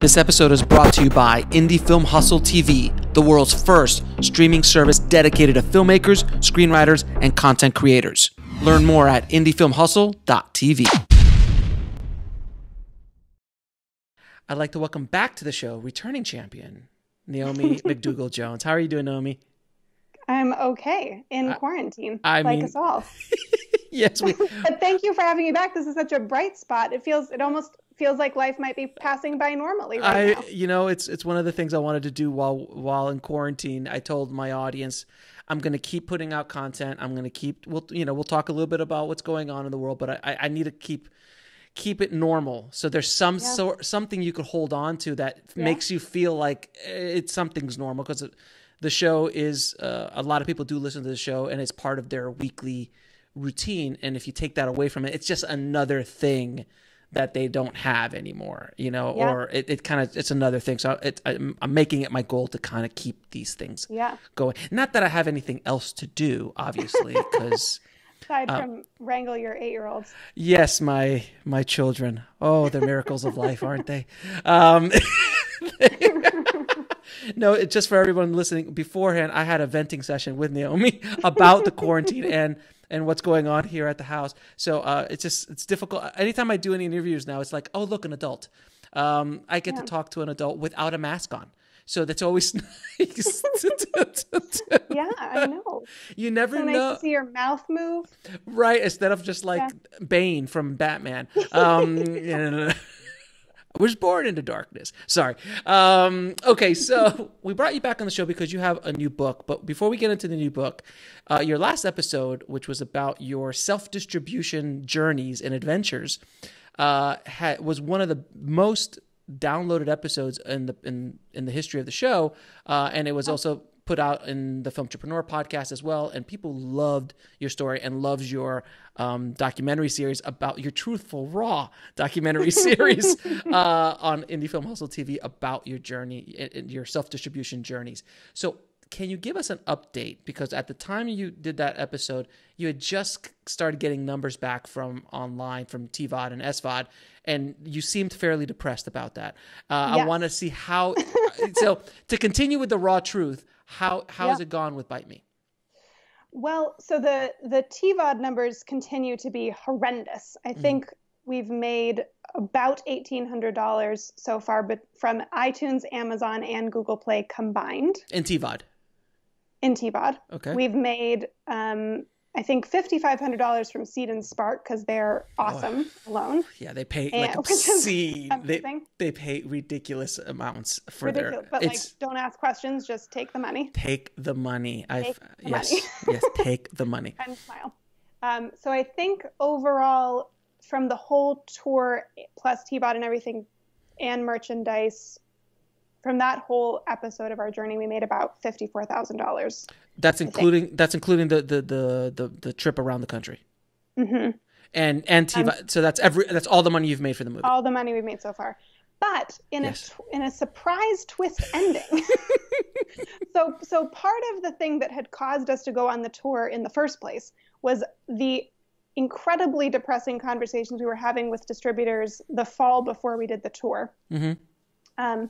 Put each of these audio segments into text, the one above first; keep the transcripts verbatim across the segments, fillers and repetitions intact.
This episode is brought to you by Indie Film Hustle T V, the world's first streaming service dedicated to filmmakers, screenwriters, and content creators. Learn more at indie film hustle dot t v. I'd like to welcome back to the show returning champion, Naomi McDougall Jones. How are you doing, Naomi? I'm okay in I, quarantine, I like mean... us all. Yes, we... But thank you for having me back. This is such a bright spot. It feels, it almost feels like life might be passing by normally right I, now. You know, it's it's one of the things I wanted to do while while in quarantine. I told my audience, I'm going to keep putting out content. I'm going to keep, we'll you know, we'll talk a little bit about what's going on in the world, but I I need to keep keep it normal. So there's some yeah. sort something you could hold on to that yeah. makes you feel like it's something's normal, because the show is uh, a lot of people do listen to the show and it's part of their weekly routine, and if you take that away from it, it's just another thing that they don't have anymore, you know, yeah. or it, it kind of, it's another thing. So it, I'm, I'm making it my goal to kind of keep these things yeah. going. Not that I have anything else to do, obviously, because aside uh, from wrangle your eight-year-olds. Yes, my my children. Oh, the miracles of life, aren't they? Um, they No, it's just for everyone listening. Beforehand, I had a venting session with Naomi about the quarantine and and what's going on here at the house. So uh, it's just it's difficult. Anytime I do any interviews now, it's like, oh, look, an adult. Um, I get yeah. to talk to an adult without a mask on. So that's always nice. Yeah, I know. You never so nice know. To see your mouth move. Right, instead of just like yeah. Bane from Batman. Um, and, I was born into darkness. Sorry. Um, okay, so we brought you back on the show because you have a new book. But before we get into the new book, uh, your last episode, which was about your self-distribution journeys and adventures, uh, had, was one of the most downloaded episodes in the in, in the history of the show. Uh, and it was also put out in the Filmtrepreneur podcast as well. And people loved your story and loves your Um, documentary series about your truthful raw documentary series uh, on Indie Film Hustle T V about your journey and your self-distribution journeys. So can you give us an update? Because at the time you did that episode, you had just started getting numbers back from online, from T V O D and S V O D, and you seemed fairly depressed about that. Uh, yes. I want to see how, so to continue with the raw truth, how, how yeah. has it gone with Bite Me? Well, so the, the T V O D numbers continue to be horrendous. I mm-hmm. think we've made about eighteen hundred dollars so far, but from iTunes, Amazon, and Google Play combined. In T V O D? In T V O D. Okay. We've made, um, I think, fifty-five hundred dollars from Seed and Spark, because they're awesome oh. alone. Yeah, they pay and, like obscene. They, they pay ridiculous amounts for ridiculous, their... But it's, like, don't ask questions, just take the money. Take the money. Take I've, the yes, money. Yes, take the money. And smile. Um, so I think overall, from the whole tour, plus T V O D and everything, and merchandise, from that whole episode of our journey, we made about fifty-four thousand dollars. That's including that's including the the the the, the trip around the country, mm-hmm. and and T V O D. Um, so that's every that's all the money you've made for the movie. All the money we've made so far, but in yes. a in a surprise twist ending. so so part of the thing that had caused us to go on the tour in the first place was the incredibly depressing conversations we were having with distributors the fall before we did the tour. Mm-hmm. Um.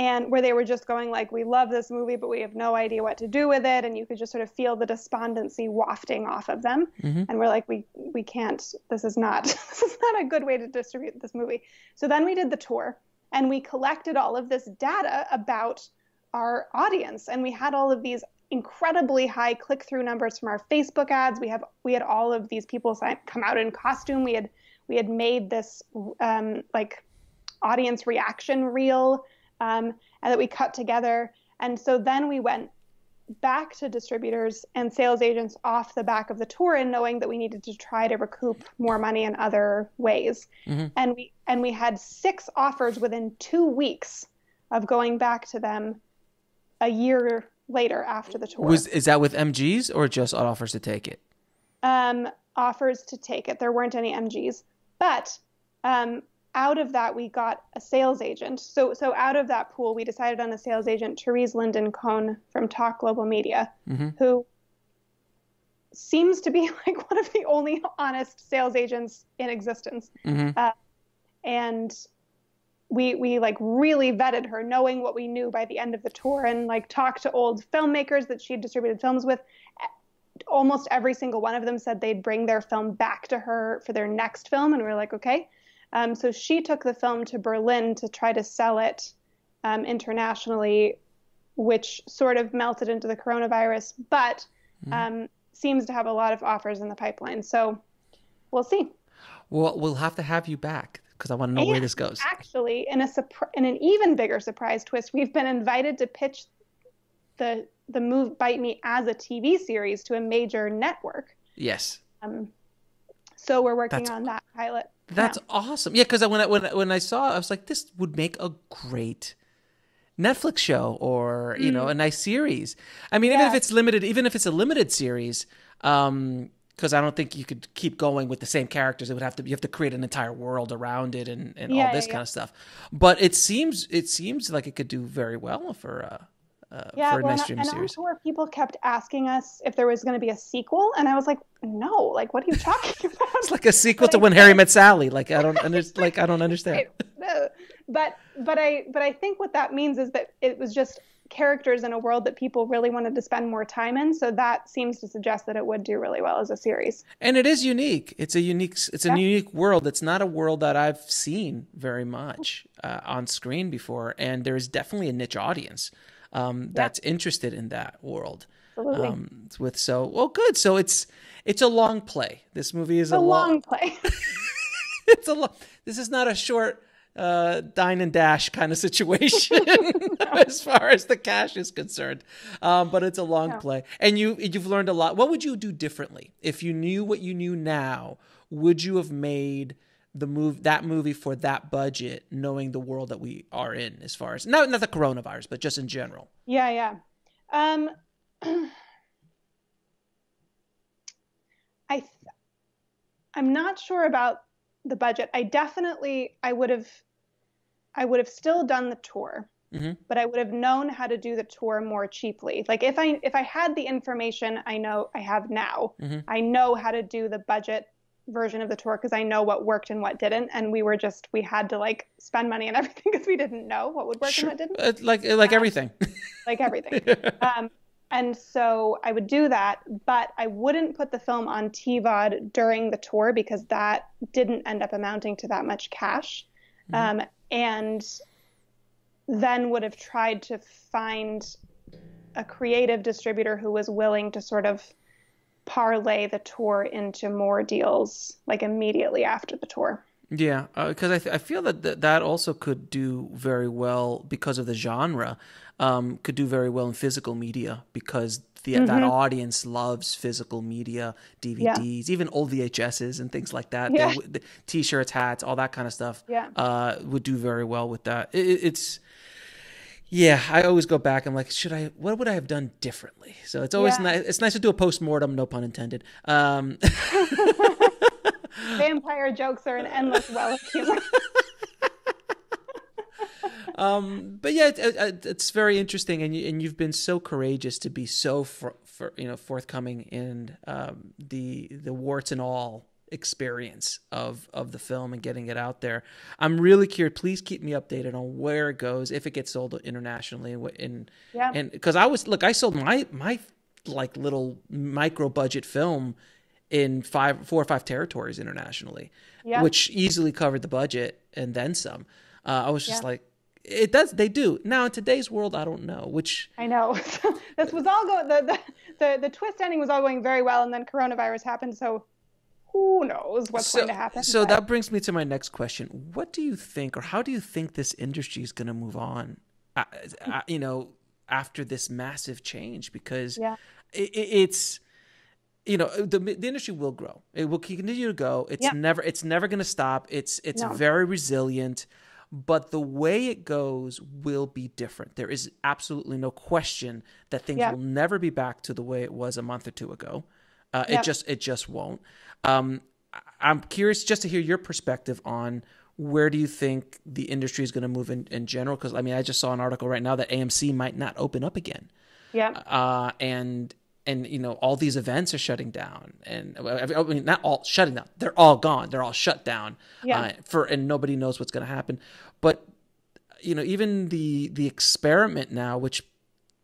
And where they were just going like, we love this movie, but we have no idea what to do with it. And you could just sort of feel the despondency wafting off of them. Mm-hmm. And we're like, we we can't, this is not, this is not a good way to distribute this movie. So then we did the tour and we collected all of this data about our audience. And we had all of these incredibly high click-through numbers from our Facebook ads. We have we had all of these people come out in costume. We had, we had made this um, like audience reaction reel Um, and that we cut together. And so then we went back to distributors and sales agents off the back of the tour, and knowing that we needed to try to recoup more money in other ways. Mm-hmm. And we and we had six offers within two weeks of going back to them a year later after the tour. Was, is that with M Gs or just offers to take it? Um, offers to take it. There weren't any M Gs. But... Um, out of that, we got a sales agent. So so out of that pool, we decided on a sales agent, Therese Lindén Cohn from Talk Global Media, mm-hmm. who seems to be like one of the only honest sales agents in existence. Mm-hmm. Uh, and we we like really vetted her, knowing what we knew by the end of the tour, and like talked to old filmmakers that she had distributed films with. Almost every single one of them said they'd bring their film back to her for their next film, and we were like, okay. Um, so she took the film to Berlin to try to sell it um, internationally, which sort of melted into the coronavirus, but um, mm-hmm. seems to have a lot of offers in the pipeline. So we'll see. Well, we'll have to have you back, because I want to know and where this goes. Actually, in a in an even bigger surprise twist, we've been invited to pitch the the move Bite Me as a T V series to a major network. Yes. Um, so we're working that's, on that pilot. That's now. Awesome. Yeah, because when I, when, when I saw it, I was like, this would make a great Netflix show, or, mm. you know, a nice series. I mean, yeah. even if it's limited, even if it's a limited series, um, because I don't think you could keep going with the same characters. It would have to, you have to create an entire world around it, and, and yeah, all this yeah, kind yeah. of stuff. But it seems it seems like it could do very well for uh, uh yeah, for a well, nice stream and series. Yeah, where people kept asking us if there was going to be a sequel, and I was like, no, like what are you talking about? It's like a sequel but to I, When Harry Met Sally. Like I don't under, like I don't understand. I, but but I but I think what that means is that it was just characters in a world that people really wanted to spend more time in, so that seems to suggest that it would do really well as a series. And it is unique. It's a unique it's a yeah. unique world. It's not a world that I've seen very much uh, on screen before, and there's definitely a niche audience um that's yeah. interested in that world. Absolutely. Um with so well good. So it's it's a long play. This movie is a, a long, long play. It's a long this is not a short Uh, dine and dash kind of situation no. as far as the cash is concerned, um, but it's a long no. play. And you you've learned a lot. What would you do differently if you knew what you knew now? Would you have made the move that movie for that budget, knowing the world that we are in, as far as not not the coronavirus, but just in general? Yeah, yeah. Um, I I'm not sure about the budget. I definitely I would have. I would have still done the tour, mm-hmm. but I would have known how to do the tour more cheaply. Like if I if I had the information I know I have now, mm-hmm. I know how to do the budget version of the tour, because I know what worked and what didn't. And we were just we had to like spend money on everything because we didn't know what would work sure. and what didn't. Uh, like like um, everything. Like everything. Um, and so I would do that, but I wouldn't put the film on T V O D during the tour, because that didn't end up amounting to that much cash. Mm-hmm. Um, and then would have tried to find a creative distributor who was willing to sort of parlay the tour into more deals, like immediately after the tour. Yeah, because uh, I, th I feel that th that also could do very well because of the genre, um, could do very well in physical media, because the, mm-hmm. that audience loves physical media, D V Ds, yeah. even old V H Ses and things like that. Yeah. They, the T-shirts, hats, all that kind of stuff yeah. uh, would do very well with that. It, it's, yeah, I always go back. I'm like, should I, what would I have done differently? So it's always yeah. nice. It's nice to do a post-mortem, no pun intended. Um, Vampire jokes are an endless well of humor. Um, but yeah, it, it, it's very interesting, and you, and you've been so courageous to be so for, for, you know forthcoming in um, the the warts and all experience of of the film and getting it out there. I'm really curious. Please keep me updated on where it goes, if it gets sold internationally, and yeah. and because I was look, I sold my my like little micro budget film in five four or five territories internationally, yeah. which easily covered the budget and then some. Uh, I was just yeah. like. It does. They do now in today's world. I don't know which. I know this was all going. The, the the the twist ending was all going very well, and then coronavirus happened. So who knows what's so, going to happen? So that brings me to my next question. What do you think, or how do you think this industry is going to move on? Uh, uh, you know, after this massive change, because yeah. it, it's. You know, the, the industry will grow. It will continue to go. It's yeah. never. It's never going to stop. It's it's no. very resilient. But the way it goes will be different. There is absolutely no question that things yeah. will never be back to the way it was a month or two ago. Uh, yeah. It just it just won't. Um, I'm curious just to hear your perspective on where do you think the industry is going to move in, in general? Because, I mean, I just saw an article right now that A M C might not open up again. Yeah. Uh, and, and, you know, all these events are shutting down. And I mean, not all shutting down. They're all gone. They're all shut down. Yeah. Uh, for, and nobody knows what's going to happen. But you know, even the the experiment now, which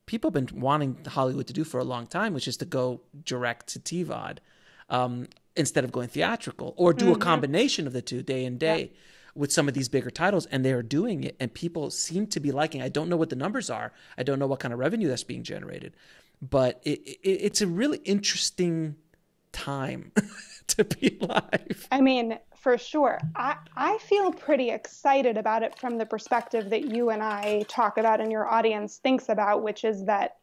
people have been wanting Hollywood to do for a long time, which is to go direct to T V O D um, instead of going theatrical, or do mm-hmm. a combination of the two day and day yeah. with some of these bigger titles. And they are doing it, and people seem to be liking it. I don't know what the numbers are. I don't know what kind of revenue that's being generated, but it, it, it's a really interesting time to be live. I mean, for sure. I, I feel pretty excited about it from the perspective that you and I talk about and your audience thinks about, which is that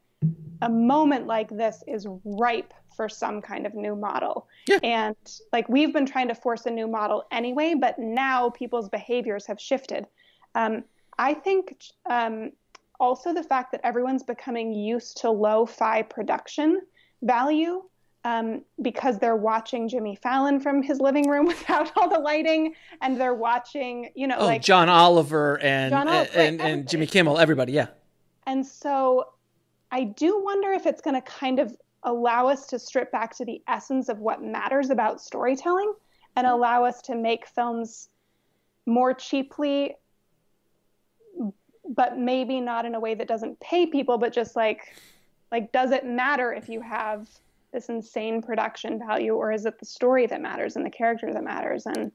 a moment like this is ripe for some kind of new model. Yeah. And like, we've been trying to force a new model anyway, but now people's behaviors have shifted. Um, I think um, also the fact that everyone's becoming used to lo-fi production value, Um, because they're watching Jimmy Fallon from his living room without all the lighting, and they're watching, you know, oh, like John Oliver and John Oliver, and, and, and Jimmy Kimmel, everybody, yeah. And so, I do wonder if it's going to kind of allow us to strip back to the essence of what matters about storytelling, and allow us to make films more cheaply, but maybe not in a way that doesn't pay people, but just like, like, does it matter if you have this insane production value, or is it the story that matters and the character that matters? And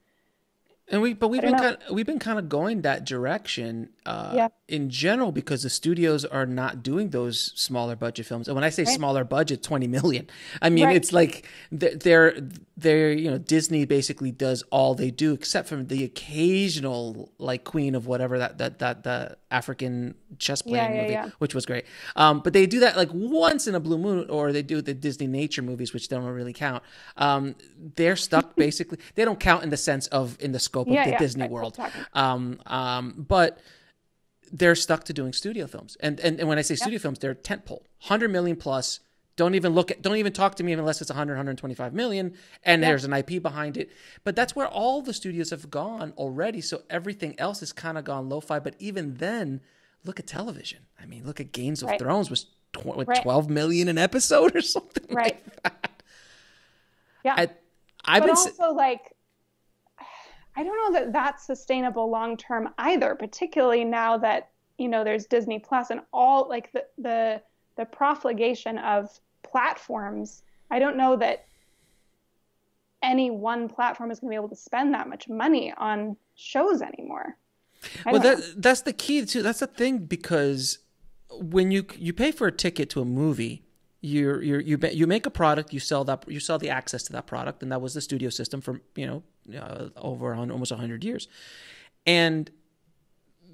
and we but we've been kind of, we've been kind of going that direction uh, yeah. in general, because the studios are not doing those smaller budget films. And when I say right. smaller budget, twenty million, I mean right. it's like they're they're you know, Disney basically does all they do except for the occasional like Queen of whatever that that that that African chess playing yeah, yeah, movie, yeah. which was great. Um, but they do that like once in a blue moon, or they do the Disney nature movies, which don't really count. Um, they're stuck basically. They don't count in the sense of in the scope yeah, of the yeah, Disney right, world. Um, um, but they're stuck to doing studio films. And and, and when I say yeah. studio films, they're tentpole, one hundred million plus. Don't even look at, don't even talk to me unless it's one hundred, one hundred twenty-five million and yeah. there's an I P behind it. But that's where all the studios have gone already. So everything else has kind of gone lo-fi. But even then, look at television. I mean, look at Games right. of Thrones was tw right. twelve million an episode or something right. like that. Yeah. I, I've but been also like, I don't know that that's sustainable long-term either, particularly now that, you know, there's Disney Plus and all like the, the, the profligation of platforms. I don't know that any one platform is going to be able to spend that much money on shows anymore. Well, that, that's the key too. That's the thing, because when you you pay for a ticket to a movie, you you you you make a product, you sell that, you sell the access to that product, and that was the studio system for you know uh, over on almost a hundred years, and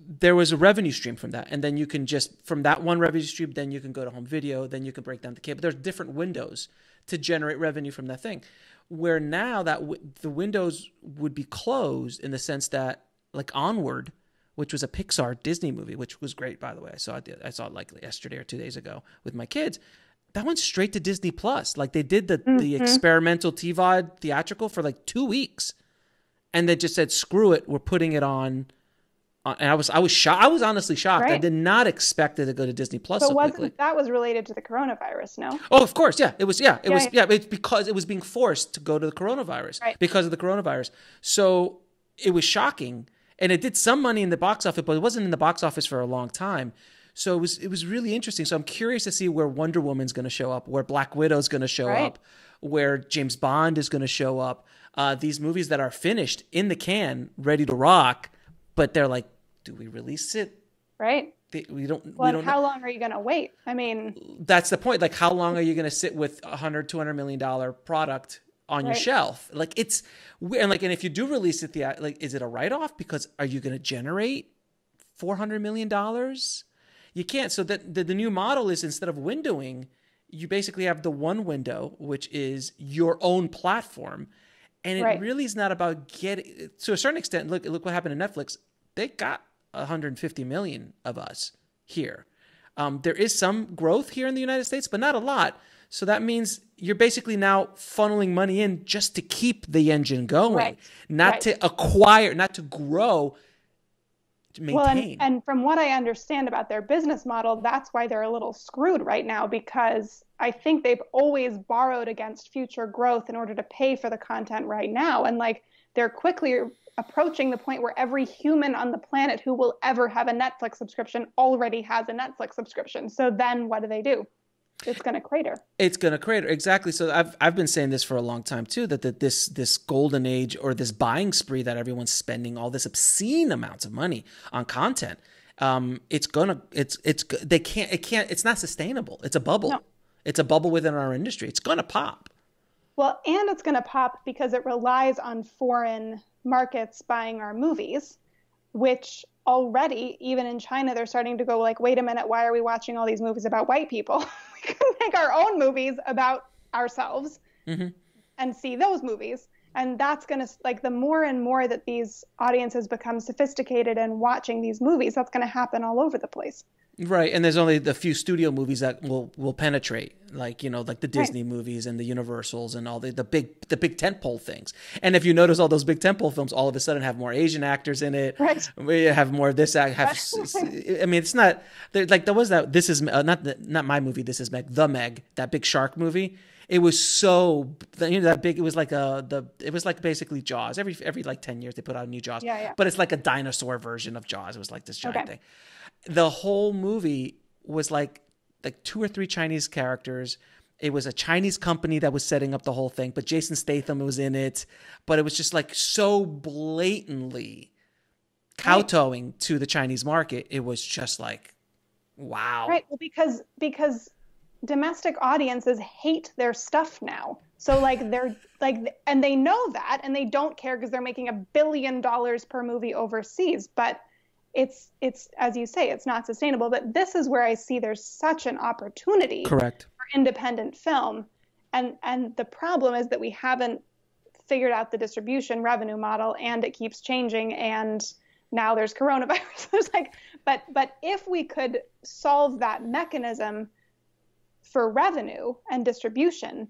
there was a revenue stream from that. And then you can just, from that one revenue stream, then you can go to home video, then you can break down the cable. There's different windows to generate revenue from that thing. Where now that w the windows would be closed, in the sense that like Onward, which was a Pixar Disney movie, which was great, by the way. I saw it, I saw it like yesterday or two days ago with my kids. That went straight to Disney Plus. Like they did the, mm-hmm. the experimental T V O D theatrical for like two weeks. And they just said, screw it, we're putting it on. And I was, I was shocked. I was honestly shocked. Right. I did not expect it to go to Disney Plus. But so wasn't quickly. That was related to the coronavirus? No. Oh, of course, yeah. It was, yeah. It yeah, was, yeah. yeah. It's because it was being forced to go to the coronavirus right. because of the coronavirus. So it was shocking, and it did some money in the box office, but it wasn't in the box office for a long time. So it was, it was really interesting. So I'm curious to see where Wonder Woman's going to show up, where Black Widow's going to show right. up, where James Bond is going to show up. Uh, these movies that are finished in the can, ready to rock, but they're like, do we release it? Right. They, we don't. Well, we don't how know. long are you going to wait? I mean, that's the point. Like, how long are you going to sit with a hundred, two hundred million dollar product on right. your shelf? Like, it's and like, and if you do release it, the like, is it a write off? Because are you going to generate four hundred million dollars? You can't. So that the, the new model is, instead of windowing, you basically have the one window, which is your own platform, and it right. really is not about getting. To a certain extent, look, look what happened to Netflix. They got one hundred fifty million of us here. Um, there is some growth here in the United States, but not a lot. So that means you're basically now funneling money in just to keep the engine going, right. not right. to acquire, not to grow. to maintain. Well, and, and from what I understand about their business model, that's why they're a little screwed right now, because I think they've always borrowed against future growth in order to pay for the content right now. And like, they're quickly approaching the point where every human on the planet who will ever have a Netflix subscription already has a Netflix subscription. So then what do they do? It's going to crater. It's going to crater. Exactly. So I've, I've been saying this for a long time too, that, that this, this golden age or this buying spree that everyone's spending all this obscene amounts of money on content, um, it's going to, it's, it's, they can't, it can't, it's not sustainable. It's a bubble. No. It's a bubble within our industry. It's going to pop. Well, and it's going to pop because it relies on foreign markets buying our movies, which already, even in China, they're starting to go like, wait a minute, why are we watching all these movies about white people? We can make our own movies about ourselves mm-hmm. and see those movies. And that's going to, like, the more and more that these audiences become sophisticated and watching these movies, that's going to happen all over the place. Right. And there's only the few studio movies that will, will penetrate, like, you know, like the Disney right. movies and the Universals and all the, the big, the big tentpole things. And if you notice, all those big tentpole films all of a sudden have more Asian actors in it. Right. We have more of this. Have, I mean, it's not like there was that. This is uh, not, the, not my movie. This is Meg, the Meg, that big shark movie. It was so, you know, that big, it was like a, the, it was like basically Jaws. Every, every like ten years, they put out a new Jaws, yeah, yeah. but it's like a dinosaur version of Jaws. It was like this giant okay. thing. The whole movie was like, like two or three Chinese characters. It was a Chinese company that was setting up the whole thing, but Jason Statham was in it, but it was just like so blatantly kowtowing right. to the Chinese market. It was just like, wow. Right. Well, because, because, domestic audiences hate their stuff now. So like they're like, and they know that, and they don't care because they're making a billion dollars per movie overseas. But it's, it's, as you say, it's not sustainable, but this is where I see there's such an opportunity Correct. For independent film. And, and the problem is that we haven't figured out the distribution revenue model, and it keeps changing. And now there's coronavirus. There's like, but, but if we could solve that mechanism for revenue and distribution,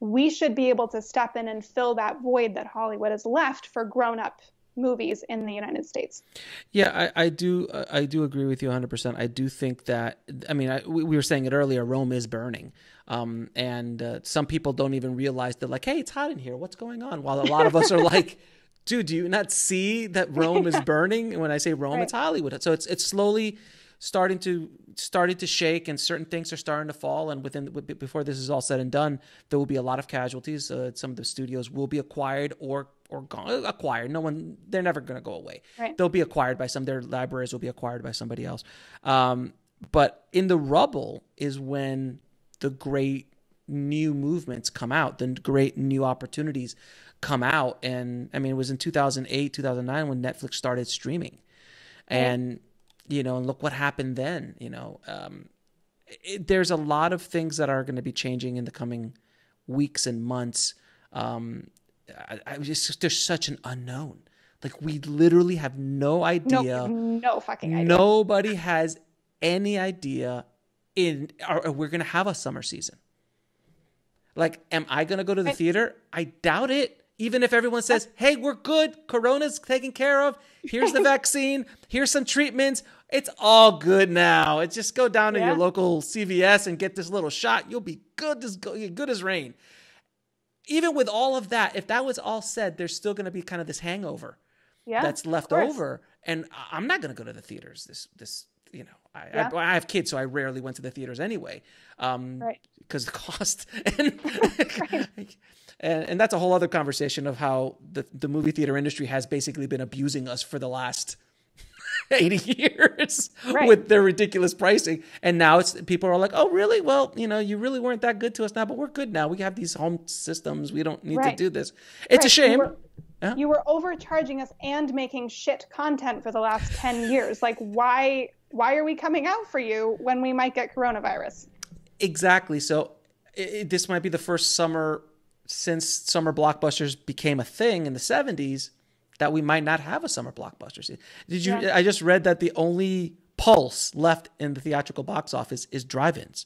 we should be able to step in and fill that void that Hollywood has left for grown-up movies in the United States. Yeah, I, I do. I do agree with you one hundred percent. I do think that, I mean, I, we were saying it earlier, Rome is burning. Um, and uh, some people don't even realize they're like, hey, it's hot in here. What's going on? While a lot of us are like, dude, do you not see that Rome is burning? And when I say Rome, right. it's Hollywood. So it's, it's slowly starting to started to shake, and certain things are starting to fall. And within before this is all said and done, there will be a lot of casualties. Uh, some of the studios will be acquired or or gone. Acquired. No one. They're never going to go away. Right. They'll be acquired by some. Their libraries will be acquired by somebody else. Um, but in the rubble is when the great new movements come out. The great new opportunities come out. And I mean, it was in two thousand eight, two thousand nine when Netflix started streaming, and. Right. You know, and look what happened then, you know, um, it, there's a lot of things that are going to be changing in the coming weeks and months. Um, I, I just, there's such an unknown, like we literally have no idea. No, no fucking idea. Nobody has any idea in, or, or we're going to have a summer season. Like, am I going to go to the I, theater? I doubt it. Even if everyone says, hey, we're good. Corona's taken care of. Here's the vaccine. Here's some treatments. It's all good now. It's just go down to yeah. your local C V S and get this little shot. You'll be good as, good as rain. Even with all of that, if that was all said, there's still going to be kind of this hangover yeah, that's left over. And I'm not going to go to the theaters this, this you know. I, yeah. I, I have kids, so I rarely went to the theaters anyway, um, right. because the cost. And, right. and and that's a whole other conversation of how the, the movie theater industry has basically been abusing us for the last eighty years right. with their ridiculous pricing. And now it's people are like, oh, really? Well, you know, you really weren't that good to us now, but we're good now. We have these home systems. We don't need right. to do this. It's right. a shame. We're Yeah. You were overcharging us and making shit content for the last ten years. Like, why, why are we coming out for you when we might get coronavirus? Exactly. So it, it, this might be the first summer since summer blockbusters became a thing in the seventies that we might not have a summer blockbusters. Did you, yeah. I just read that the only pulse left in the theatrical box office is drive-ins.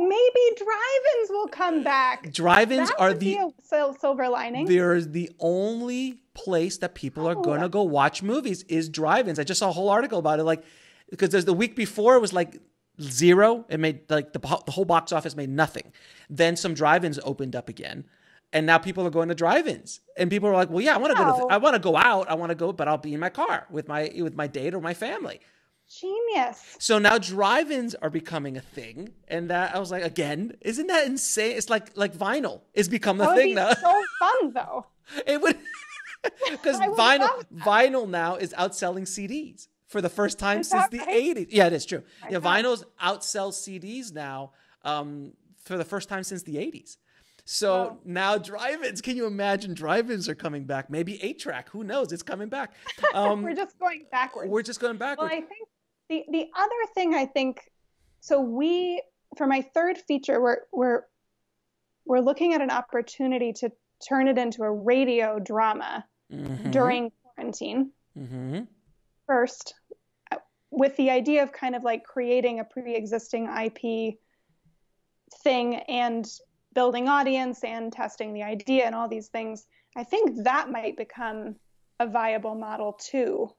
Maybe drive-ins will come back. Drive-ins are the silver lining. They're the only place that people are oh. going to go watch movies is drive-ins. I just saw a whole article about it. Like, because there's the week before it was like zero. It made like the, the whole box office made nothing. Then some drive-ins opened up again. And now people are going to drive-ins, and people are like, "Well, yeah, I want to wow. go. To th- I want to go out. I want to go, but I'll be in my car with my with my date or my family." Genius. So now drive-ins are becoming a thing, and that I was like, again, isn't that insane? It's like like vinyl is become a thing now. That would be so fun, though. It would, because vinyl vinyl now is outselling C Ds for the first time since right? the eighties. Yeah, it is true. Okay. Yeah, vinyls outsell C Ds now um, for the first time since the eighties. So wow. now drive-ins, can you imagine drive-ins are coming back? Maybe eight track, who knows? It's coming back. Um, we're just going backwards. We're just going backwards. Well, I think the, the other thing I think, so we, for my third feature, we're, we're, we're looking at an opportunity to turn it into a radio drama mm-hmm. during quarantine mm-hmm. first, with the idea of kind of like creating a pre-existing I P thing and building audience and testing the idea and all these things. I think that might become a viable model too.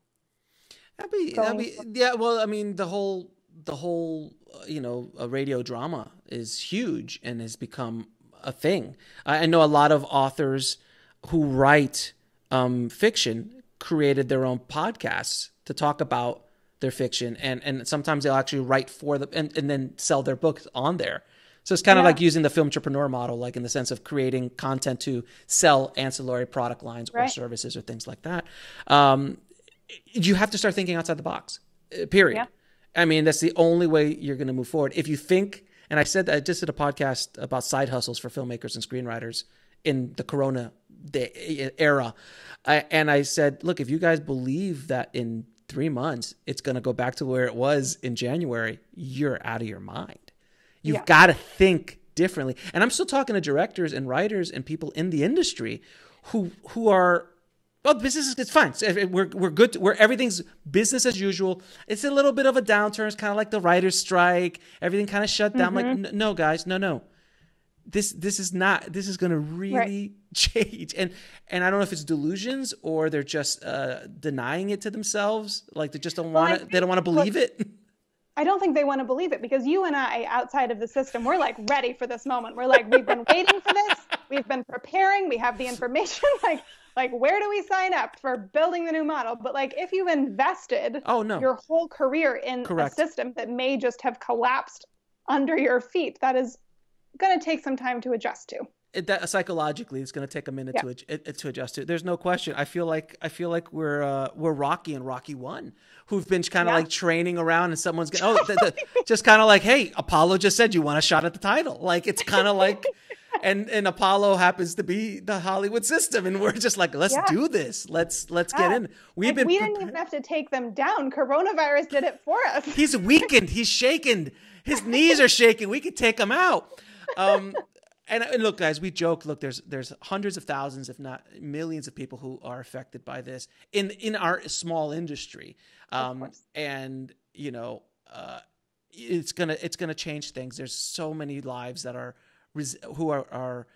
That'd be, that'd be, yeah. Well, I mean, the whole, the whole, uh, you know, a radio drama is huge and has become a thing. I, I know a lot of authors who write um, fiction created their own podcasts to talk about their fiction. And, and sometimes they'll actually write for the, and, and then sell their books on there. So it's kind yeah. of like using the Filmtrepreneur model, like in the sense of creating content to sell ancillary product lines right. or services or things like that. Um, you have to start thinking outside the box, period. Yeah. I mean, that's the only way you're going to move forward. If you think, and I said that I just did a podcast about side hustles for filmmakers and screenwriters in the Corona day, era. I, and I said, look, if you guys believe that in three months, it's going to go back to where it was in January, you're out of your mind. You've yeah. got to think differently. And I'm still talking to directors and writers and people in the industry who who are, oh, business is it's fine. We're, we're good. To, we're, everything's business as usual. It's a little bit of a downturn. It's kind of like the writer's strike. Everything kind of shut down. Mm-hmm. Like, no, guys, no, no. This this is not, this is going to really right. change. And and I don't know if it's delusions or they're just uh, denying it to themselves. Like they just don't want well, it. They don't want to believe look, it. I don't think they want to believe it because you and I, outside of the system, we're like ready for this moment. We're like, we've been waiting for this. We've been preparing. We have the information. Like, like where do we sign up for building the new model? But like, if you invested oh, no. your whole career in Correct. a system that may just have collapsed under your feet, that is going to take some time to adjust to. It, that psychologically, it's going to take a minute yeah. to ad, to adjust to. There's no question. I feel like I feel like we're uh, we're Rocky and Rocky One, who've been kind of yeah. like training around, and someone's going, oh, the, the, just kind of like, hey, Apollo just said you want a shot at the title. Like it's kind of like, and and Apollo happens to be the Hollywood system, and we're just like, let's yeah. do this. Let's let's yeah. get in. We've like, been. We didn't pre- even have to take them down. Coronavirus did it for us. He's weakened. He's shaken. His knees are shaking. We could take him out. Um, And look, guys, we joke, look, there's there's hundreds of thousands, if not millions of people who are affected by this in, in our small industry. Um, and, you know, uh, it's going to it's gonna change things. There's so many lives that are who are, are,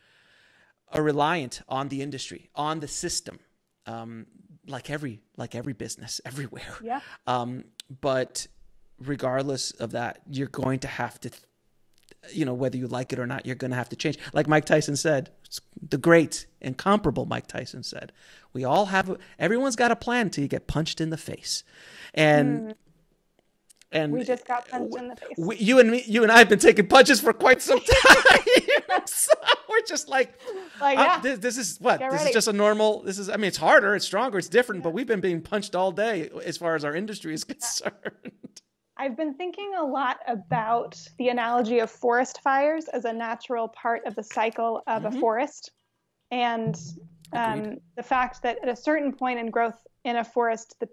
are reliant on the industry, on the system, um, like every like every business everywhere. Yeah. Um, but regardless of that, you're going to have to th- you know, whether you like it or not, you're going to have to change. Like Mike Tyson said, the great, incomparable Mike Tyson said, we all have, everyone's got a plan till you get punched in the face. And, mm. and we just got punched we, in the face. We, you and me, you and I have been taking punches for quite some time. So we're just like, like yeah. this, this is what, get this ready. Is just a normal, this is, I mean, it's harder, it's stronger, it's different, yeah. but we've been being punched all day as far as our industry is concerned. Yeah. I've been thinking a lot about the analogy of forest fires as a natural part of the cycle of mm-hmm. a forest. And um, the fact that at a certain point in growth in a forest, the,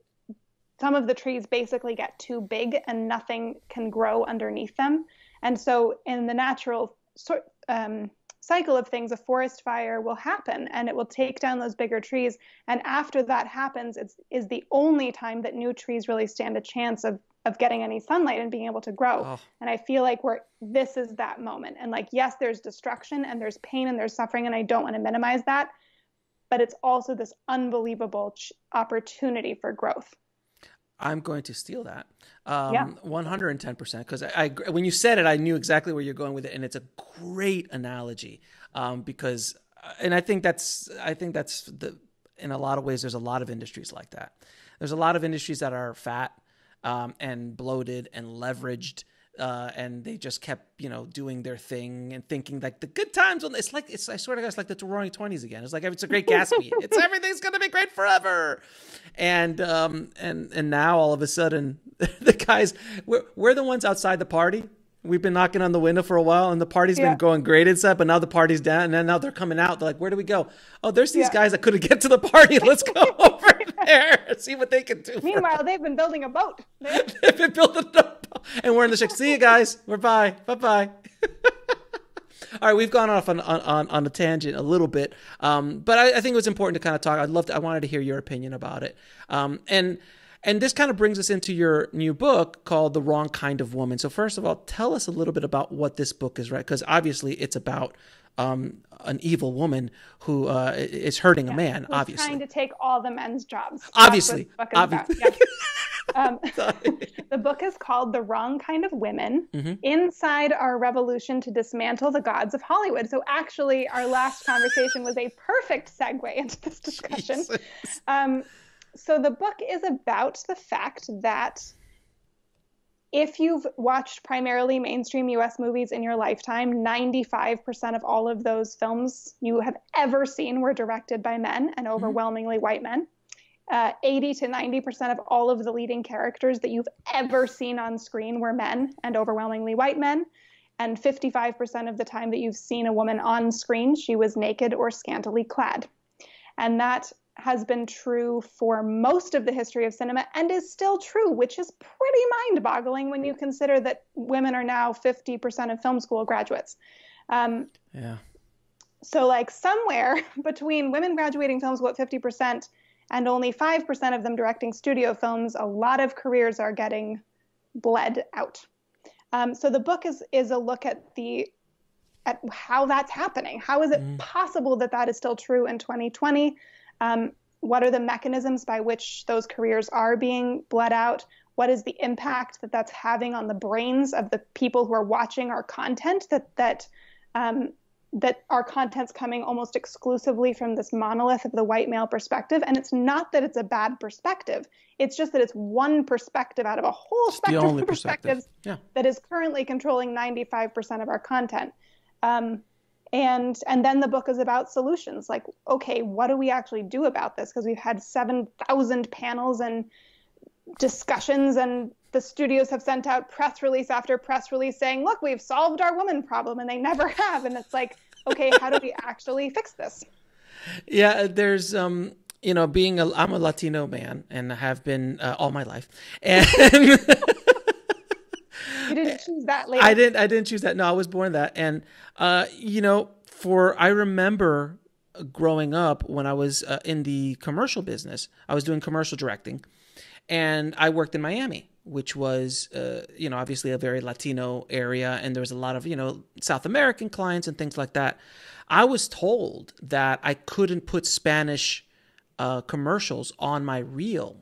some of the trees basically get too big and nothing can grow underneath them. And so in the natural sort, um, cycle of things, a forest fire will happen and it will take down those bigger trees. And after that happens, it's is the only time that new trees really stand a chance of of getting any sunlight and being able to grow. Oh. And I feel like we're, this is that moment. And like, yes, there's destruction and there's pain and there's suffering. And I don't want to minimize that, but it's also this unbelievable ch- opportunity for growth. I'm going to steal that um, yeah. one hundred ten percent, because I, I, when you said it, I knew exactly where you're going with it. And it's a great analogy um, because, and I think that's, I think that's the, in a lot of ways, there's a lot of industries like that. There's a lot of industries that are fat um, and bloated and leveraged uh, and they just kept, you know, doing their thing and thinking like the good times. When, it's like, it's, I swear to God, it's like the Roaring Twenties again. It's like, it's a Great Gatsby. It's everything's going to be great forever. And, um, and, and now all of a sudden the guys, we're, we're the ones outside the party. We've been knocking on the window for a while and the party's yeah. been going great inside, but now the party's down and then now they're coming out. They're like, where do we go? Oh, there's these yeah. guys that couldn't get to the party. Let's go over there and see what they can do. Meanwhile, they've been building a boat. They've been building a boat. And we're in the ship. See you guys. We're bye. Bye-bye. All right, we've gone off on, on, on a tangent a little bit, um, but I, I think it was important to kind of talk. I'd love to, I wanted to hear your opinion about it. Um, and And this kind of brings us into your new book called The Wrong Kind of Woman. So first of all, tell us a little bit about what this book is, right? Because obviously it's about um, an evil woman who uh, is hurting yeah. a man, Who's obviously. trying to take all the men's jobs. Obviously. obviously. Yeah. um, the book is called The Wrong Kind of Women, mm-hmm. Inside Our Revolution to Dismantle the Gods of Hollywood. So actually, our last conversation was a perfect segue into this discussion. Um So the book is about the fact that if you've watched primarily mainstream U S movies in your lifetime, ninety-five percent of all of those films you have ever seen were directed by men and overwhelmingly mm-hmm. white men. Uh, eighty to ninety percent of all of the leading characters that you've ever seen on screen were men and overwhelmingly white men. And fifty-five percent of the time that you've seen a woman on screen, she was naked or scantily clad. And that has been true for most of the history of cinema and is still true, which is pretty mind-boggling when you consider that women are now fifty percent of film school graduates. Um, yeah. So like somewhere between women graduating film school at fifty percent and only five percent of them directing studio films, a lot of careers are getting bled out. Um, so the book is is a look at the at how that's happening. How is it mm. possible that that is still true in twenty twenty? Um, what are the mechanisms by which those careers are being bled out? What is the impact that that's having on the brains of the people who are watching our content, that that um, that our content's coming almost exclusively from this monolith of the white male perspective? And it's not that it's a bad perspective. It's just that it's one perspective out of a whole spectrum of perspectives yeah. that is currently controlling ninety-five percent of our content. Um And and then the book is about solutions, like, okay, what do we actually do about this? Because we've had seven thousand panels and discussions, and the studios have sent out press release after press release saying, look, we've solved our women problem, and they never have. And it's like, okay, how do we actually fix this? Yeah, there's... um. You know, being a, I'm a Latino man and have been uh, all my life. And you didn't choose that later. I didn't, I didn't choose that. No, I was born that. And, uh, you know, for, I remember growing up when I was uh, in the commercial business, I was doing commercial directing and I worked in Miami, which was, uh, you know, obviously a very Latino area. And there was a lot of, you know, South American clients and things like that. I was told that I couldn't put Spanish Uh, commercials on my reel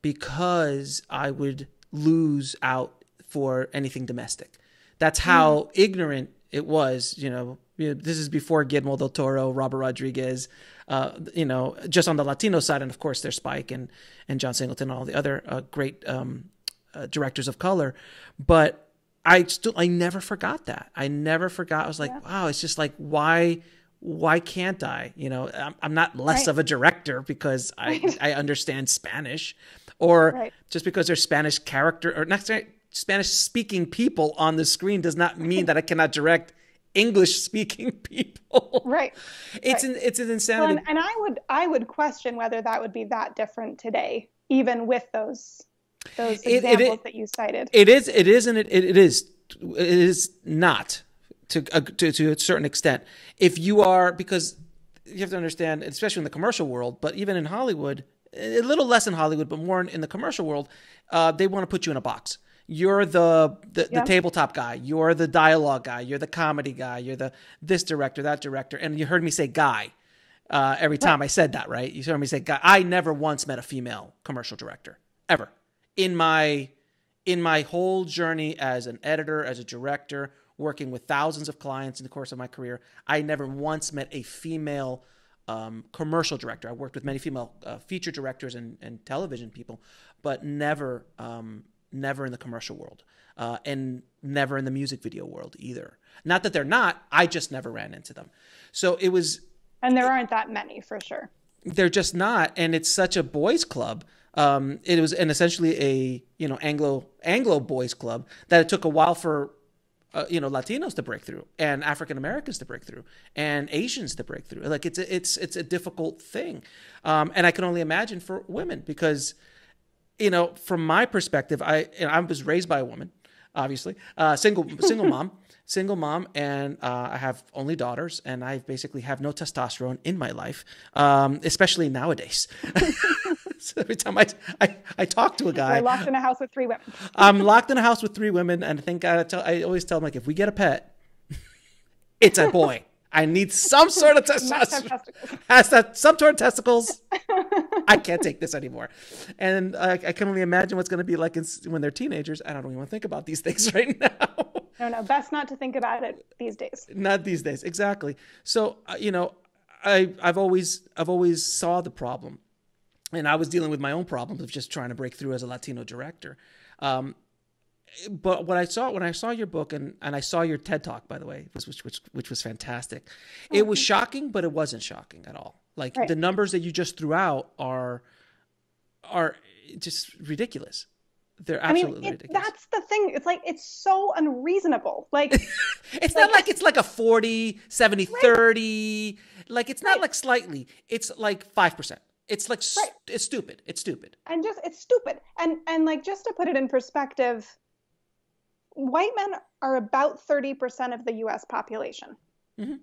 because I would lose out for anything domestic. That's how mm. ignorant it was. You know, you know, this is before Guillermo del Toro, Robert Rodriguez, uh, you know, just on the Latino side. And of course, there's Spike and, and John Singleton, and all the other uh, great um, uh, directors of color. But I still, I never forgot that. I never forgot. I was like, yeah. wow, it's just like, why... why can't I, you know, I'm, I'm not less right. of a director because I, right. I understand Spanish or right. just because there's Spanish character or not Spanish speaking people on the screen does not mean that I cannot direct English speaking people. Right. It's right. an, it's an insanity. Well, and, and I would, I would question whether that would be that different today, even with those, those examples it, it, that you cited. It is, it is, and it, it is, it is not. To, to to a certain extent, if you are, because you have to understand, especially in the commercial world, but even in Hollywood, a little less in Hollywood, but more in, in the commercial world, uh, they want to put you in a box. You're the the, yeah. the tabletop guy. You're the dialogue guy. You're the comedy guy. You're the this director, that director. And you heard me say guy. uh, every time right. I said that, right? You heard me say, I never once met a female commercial director, ever. In my, in my whole journey as an editor, as a director, working with thousands of clients in the course of my career, I never once met a female um, commercial director. I worked with many female uh, feature directors and, and television people, but never, um, never in the commercial world. Uh, and never in the music video world either. Not that they're not, I just never ran into them. So it was... And there aren't that many, for sure. They're just not. And it's such a boys club. Um, it was an essentially a, you know, Anglo Anglo boys club that it took a while for, uh, you know, Latinos to break through and African Americans to break through and Asians to break through. Like it's a, it's, it's a difficult thing. Um, and I can only imagine for women because, you know, from my perspective, I, you know, I was raised by a woman. Obviously, uh, single, single mom, single mom. And uh, I have only daughters and I basically have no testosterone in my life, um, especially nowadays. So every time I, I, I talk to a guy, we're locked in a house with three women. I'm locked in a house with three women. And I think I, tell, I always tell them, like, if we get a pet, it's a boy. I need some sort of testosterone. Has that some sort of testicles? I can't take this anymore, and I, I can only imagine what's going to be like in, when they're teenagers. I don't even want to think about these things right now. No, no, best not to think about it these days. Not these days, exactly. So uh, you know, I I've always I've always saw the problem, and I was dealing with my own problems of just trying to break through as a Latino director. Um, But what I saw when I saw your book and, and I saw your TED Talk, by the way, which which which was fantastic. It was shocking, but it wasn't shocking at all. Like right. the numbers that you just threw out are are just ridiculous. They're absolutely I mean, it, ridiculous. That's the thing. It's like it's so unreasonable. Like it's like, not like it's like a forty, seventy, thirty. Like it's not right. like slightly. It's like five percent. It's like right. it's stupid. It's stupid. And just it's stupid. And and like just to put it in perspective, white men are about thirty percent of the U S population, mm-hmm.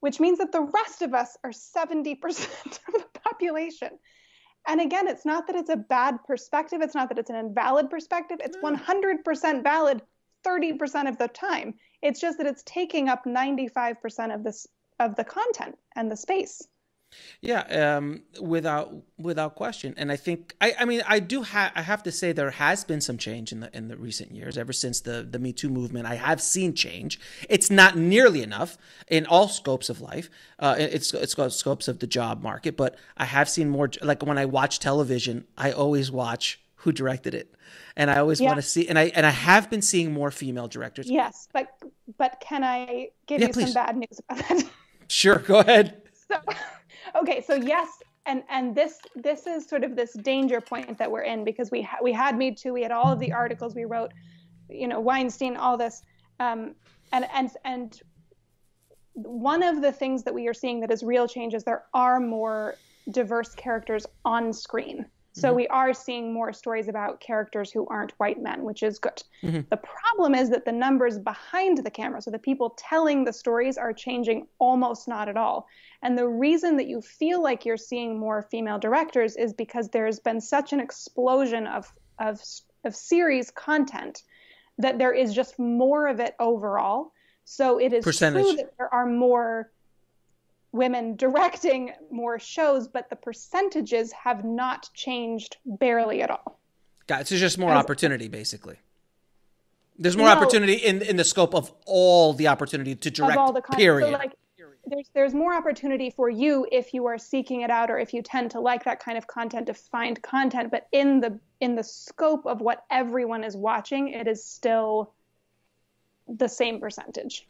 which means that the rest of us are seventy percent of the population. And again, it's not that it's a bad perspective. It's not that it's an invalid perspective. It's one hundred percent valid thirty percent of the time. It's just that it's taking up ninety-five percent of this, of the content and the space. Yeah, um, without without question, and I think I, I mean I do have I have to say there has been some change in the in the recent years. Ever since the the Me Too movement, I have seen change. It's not nearly enough in all scopes of life. Uh, it's it's called scopes of the job market, but I have seen more. Like when I watch television, I always watch who directed it, and I always yeah. want to see. And I and I have been seeing more female directors. Yes, but but can I give yeah, you please. some bad news about that? Sure, go ahead. So okay, so yes, and and this this is sort of this danger point that we're in because we ha we had Me Too, we had all of the articles we wrote, you know, Weinstein, all this, um, and and and one of the things that we are seeing that is real change is there are more diverse characters on screen. So mm-hmm. we are seeing more stories about characters who aren't white men, which is good. Mm-hmm. The problem is that the numbers behind the camera, so the people telling the stories, are changing almost not at all. And the reason that you feel like you're seeing more female directors is because there's been such an explosion of, of, of series content that there is just more of it overall. So it is Percentage. true that there are more women directing more shows, but the percentages have not changed barely at all. Got it. So just more As, opportunity, basically. There's more no, opportunity in, in the scope of all the opportunity to direct, of all the period. So like, there's, there's more opportunity for you if you are seeking it out or if you tend to like that kind of content to find content. But in the, in the scope of what everyone is watching, it is still the same percentage.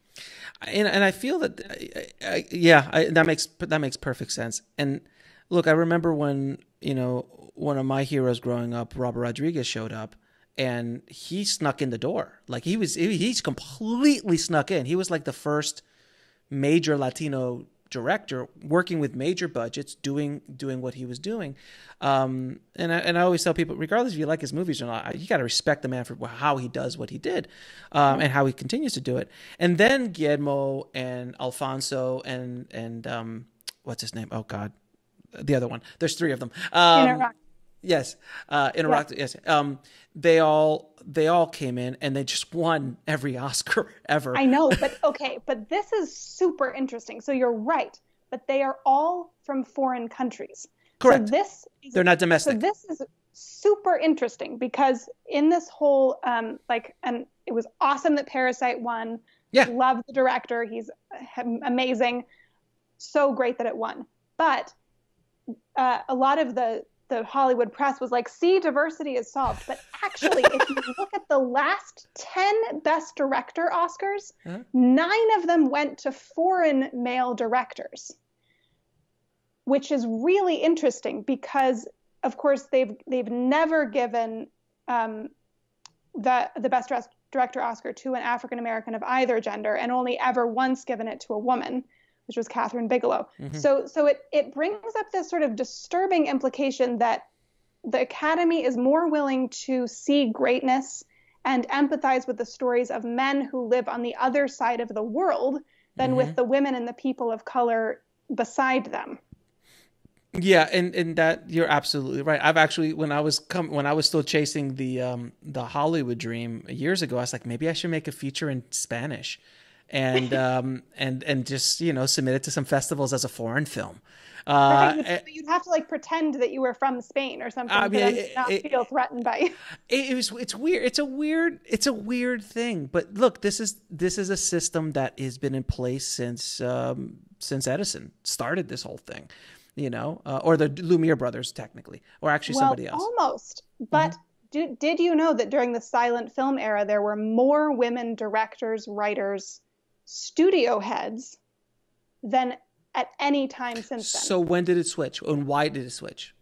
And, and I feel that, I, I, yeah, I, that makes, that makes perfect sense. And look, I remember when, you know, one of my heroes growing up, Robert Rodriguez, showed up and he snuck in the door. Like he was, he, he's completely snuck in. He was like the first major Latino director working with major budgets, doing, doing what he was doing. Um, and I, and I always tell people, regardless if you like his movies or not, you got to respect the man for how he does what he did, um, and how he continues to do it. And then Guillermo and Alfonso and, and, um, what's his name? Oh God, the other one, there's three of them. Um, Yes. Uh, in Iraq, yeah. yes. Um, they all, they all came in and they just won every Oscar ever. I know, but okay. But this is super interesting. So you're right. but they are all from foreign countries. Correct. So this is, they're not domestic. So this is super interesting because in this whole, um, like, and it was awesome that Parasite won. Yeah. Love the director. He's amazing. So great that it won. But uh, a lot of the, the Hollywood press was like, see, diversity is solved. But actually, if you look at the last ten Best Director Oscars, huh? nine of them went to foreign male directors, which is really interesting because, of course, they've they've never given um, the the Best Director Oscar to an African-American of either gender and only ever once given it to a woman, which was Catherine Bigelow. Mm-hmm. So so it, it brings up this sort of disturbing implication that the Academy is more willing to see greatness and empathize with the stories of men who live on the other side of the world than mm-hmm. with the women and the people of color beside them. Yeah, and, and that you're absolutely right. I've actually when I was come when I was still chasing the um the Hollywood dream years ago, I was like, maybe I should make a feature in Spanish and um and and just, you know, submit it to some festivals as a foreign film. Uh, right, but you'd have to like pretend that you were from Spain or something. I mean, for them to not it, feel threatened by you. It, it was it's weird. It's a weird it's a weird thing. But look, this is this is a system that has been in place since um since Edison started this whole thing. You know, uh, or the Lumiere brothers, technically, or actually well, somebody else. Almost. But mm-hmm. do, did you know that during the silent film era, there were more women directors, writers, studio heads than at any time since then? So when did it switch? And why did it switch?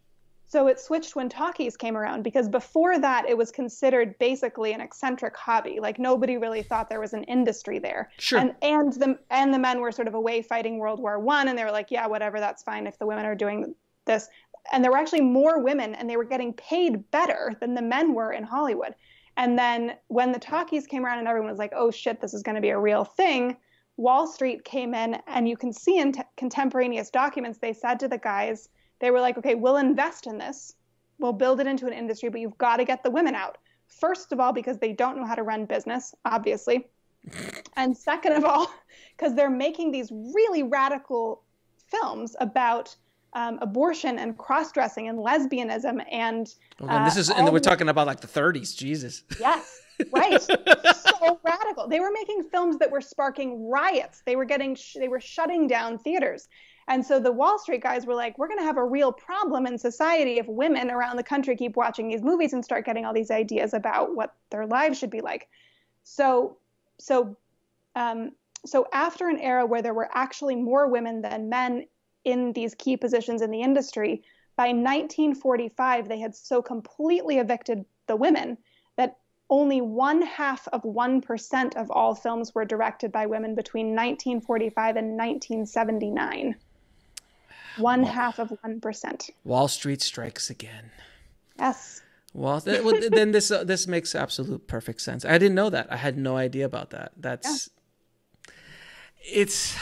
So it switched when talkies came around, because before that, it was considered basically an eccentric hobby. Like nobody really thought there was an industry there. Sure. And, and, the, and the men were sort of away fighting World War One. And they were like, yeah, whatever, that's fine if the women are doing this. And there were actually more women and they were getting paid better than the men were in Hollywood. And then when the talkies came around and everyone was like, oh shit, this is going to be a real thing. Wall Street came in, and you can see in t- contemporaneous documents, they said to the guys, they were like, okay, we'll invest in this. We'll build it into an industry, but you've got to get the women out. First of all, because they don't know how to run business, obviously. And second of all, because they're making these really radical films about um, abortion and cross-dressing and lesbianism. And well, then this is, uh, and we're talking about like the thirties, Jesus. Yes, right. So radical. They were making films that were sparking riots. They were getting, sh- they were shutting down theaters. And so the Wall Street guys were like, we're going to have a real problem in society if women around the country keep watching these movies and start getting all these ideas about what their lives should be like. So so, um, so after an era where there were actually more women than men in these key positions in the industry, by nineteen forty-five, they had so completely evicted the women that only one half of one percent of all films were directed by women between nineteen forty-five and nineteen seventy-nine. One half of one percent. Wall Street strikes again. Yes. Well, th- well then this uh, this makes absolute perfect sense. I didn't know that. I had no idea about that. That's yeah. it's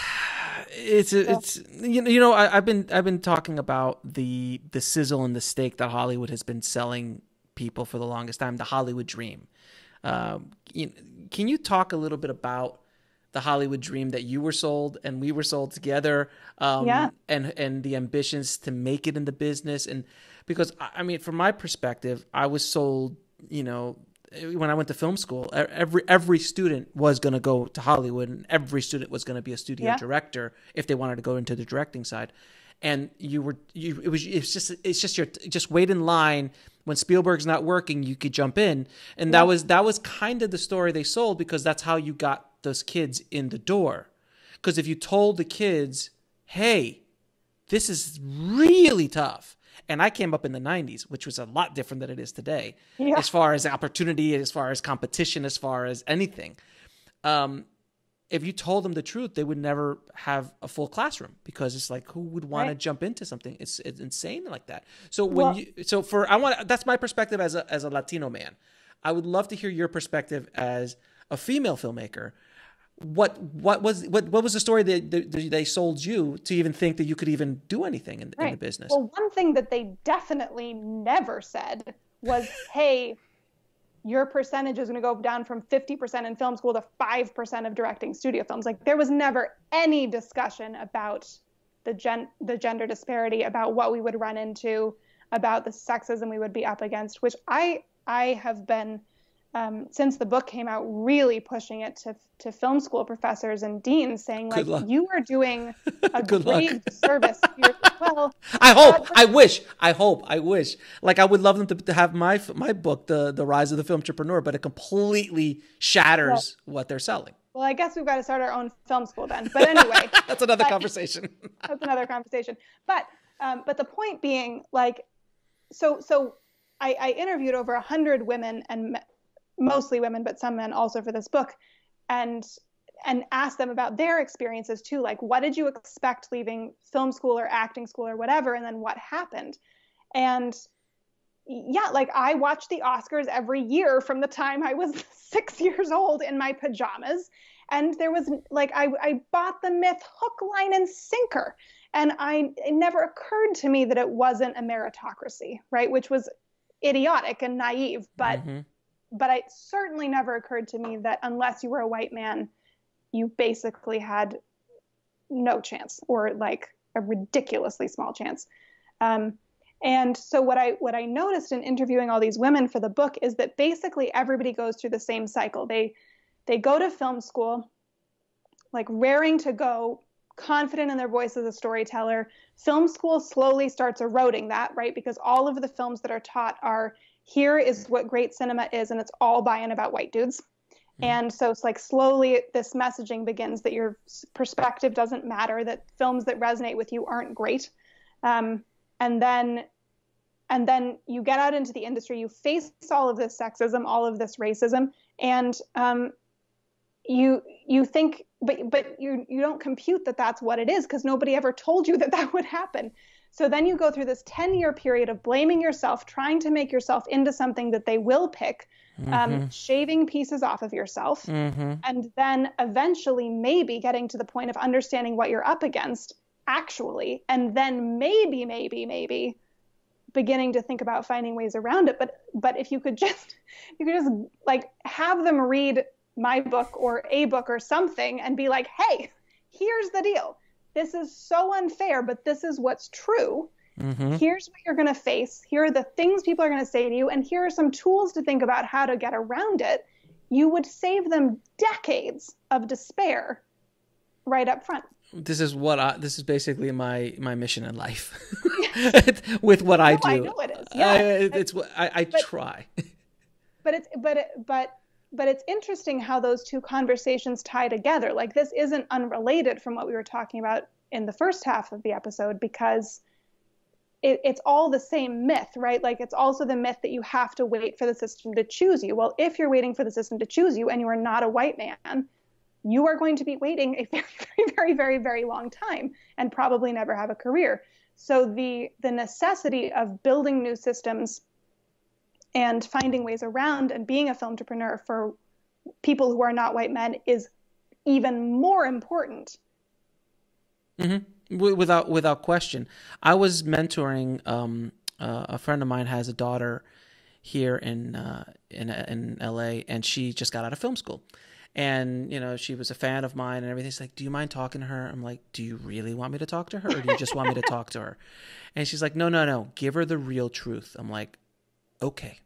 it's it's you know you know I, I've been I've been talking about the the sizzle and the steak that Hollywood has been selling people for the longest time, the Hollywood dream. Um, you, can you talk a little bit about the Hollywood dream that you were sold and we were sold together, um, yeah. and, and the ambitions to make it in the business? And because I mean, from my perspective, I was sold, you know, when I went to film school, every, every student was going to go to Hollywood and every student was going to be a studio yeah. director if they wanted to go into the directing side. And you were, you, it was, it's just, it's just your, just wait in line. When Spielberg's not working, you could jump in. And yeah. that was, that was kind of the story they sold, because that's how you got those kids in the door. Because if you told the kids, hey, this is really tough. And I came up in the nineties, which was a lot different than it is today, yeah. as far as opportunity, as far as competition, as far as anything. Um, If you told them the truth, they would never have a full classroom, because it's like, who would want right. to jump into something? It's, it's insane like that. So when well, you, so for, I want, that's my perspective as a, as a Latino man. I would love to hear your perspective as a female filmmaker. What, what was, what, what was the story that they, they, they sold you to even think that you could even do anything in, right. in the business? Well, one thing that they definitely never said was, hey, your percentage is going to go down from fifty percent in film school to five percent of directing studio films. Like there was never any discussion about the gen the gender disparity, about what we would run into, about the sexism we would be up against, which I I have been um, since the book came out really pushing it to to film school professors and deans, saying like, you are doing a great service. You're, well, I hope, I wish, I hope, I wish. Like I would love them to, to have my my book, the the Rise of the Filmtrepreneur, but it completely shatters yeah. what they're selling. Well, I guess we've got to start our own film school then. But anyway, that's another but, conversation. That's another conversation. But um, but the point being, like, so so I, I interviewed over a hundred women, and mostly women, but some men also, for this book, and and asked them about their experiences too. Like, what did you expect leaving film school or acting school or whatever, and then what happened? And yeah, like I watched the Oscars every year from the time I was six years old in my pajamas. And there was like, I, I bought the myth hook, line, and sinker. And I, it never occurred to me that it wasn't a meritocracy, right? Which was idiotic and naive, but, mm-hmm. but it certainly never occurred to me that unless you were a white man, you basically had no chance, or like a ridiculously small chance. Um, And so what I what I noticed in interviewing all these women for the book is that basically everybody goes through the same cycle. They they go to film school, like raring to go, confident in their voice as a storyteller. Film school slowly starts eroding that, right? Because all of the films that are taught are, here is what great cinema is, and it's all by and about white dudes. Mm-hmm. And so it's like slowly this messaging begins that your perspective doesn't matter, that films that resonate with you aren't great. Um, And then and then you get out into the industry, you face all of this sexism, all of this racism, and um, you you think, but but you, you don't compute that that's what it is, because nobody ever told you that that would happen. So then you go through this ten-year period of blaming yourself, trying to make yourself into something that they will pick, mm-hmm. um, shaving pieces off of yourself, mm-hmm. and then eventually maybe getting to the point of understanding what you're up against, actually, and then maybe, maybe, maybe beginning to think about finding ways around it. But, but if you could just, you could just like have them read my book or a book or something and be like, hey, here's the deal. This is so unfair, but this is what's true. Mm-hmm. Here's what you're going to face. Here are the things people are going to say to you. And here are some tools to think about how to get around it. You would save them decades of despair right up front. This is what I, this is basically my, my mission in life with what no, I do. I know it is. Yeah. I, it's what I, I but, try. But it's, but, it, but, but it's interesting how those two conversations tie together. Like this isn't unrelated from what we were talking about in the first half of the episode, because it, it's all the same myth, right? Like it's also the myth that you have to wait for the system to choose you. Well, if you're waiting for the system to choose you and you are not a white man, you are going to be waiting a very, very, very, very, very long time and probably never have a career. So the the necessity of building new systems and finding ways around and being a filmtrepreneur for people who are not white men is even more important. Mm-hmm. Without without question. I was mentoring um, uh, a friend of mine has a daughter here in uh, in in L A, and she just got out of film school. And, you know, she was a fan of mine and everything. She's like, do you mind talking to her? I'm like, do you really want me to talk to her, or do you just want me to talk to her? And she's like, no, no, no, give her the real truth. I'm like, okay.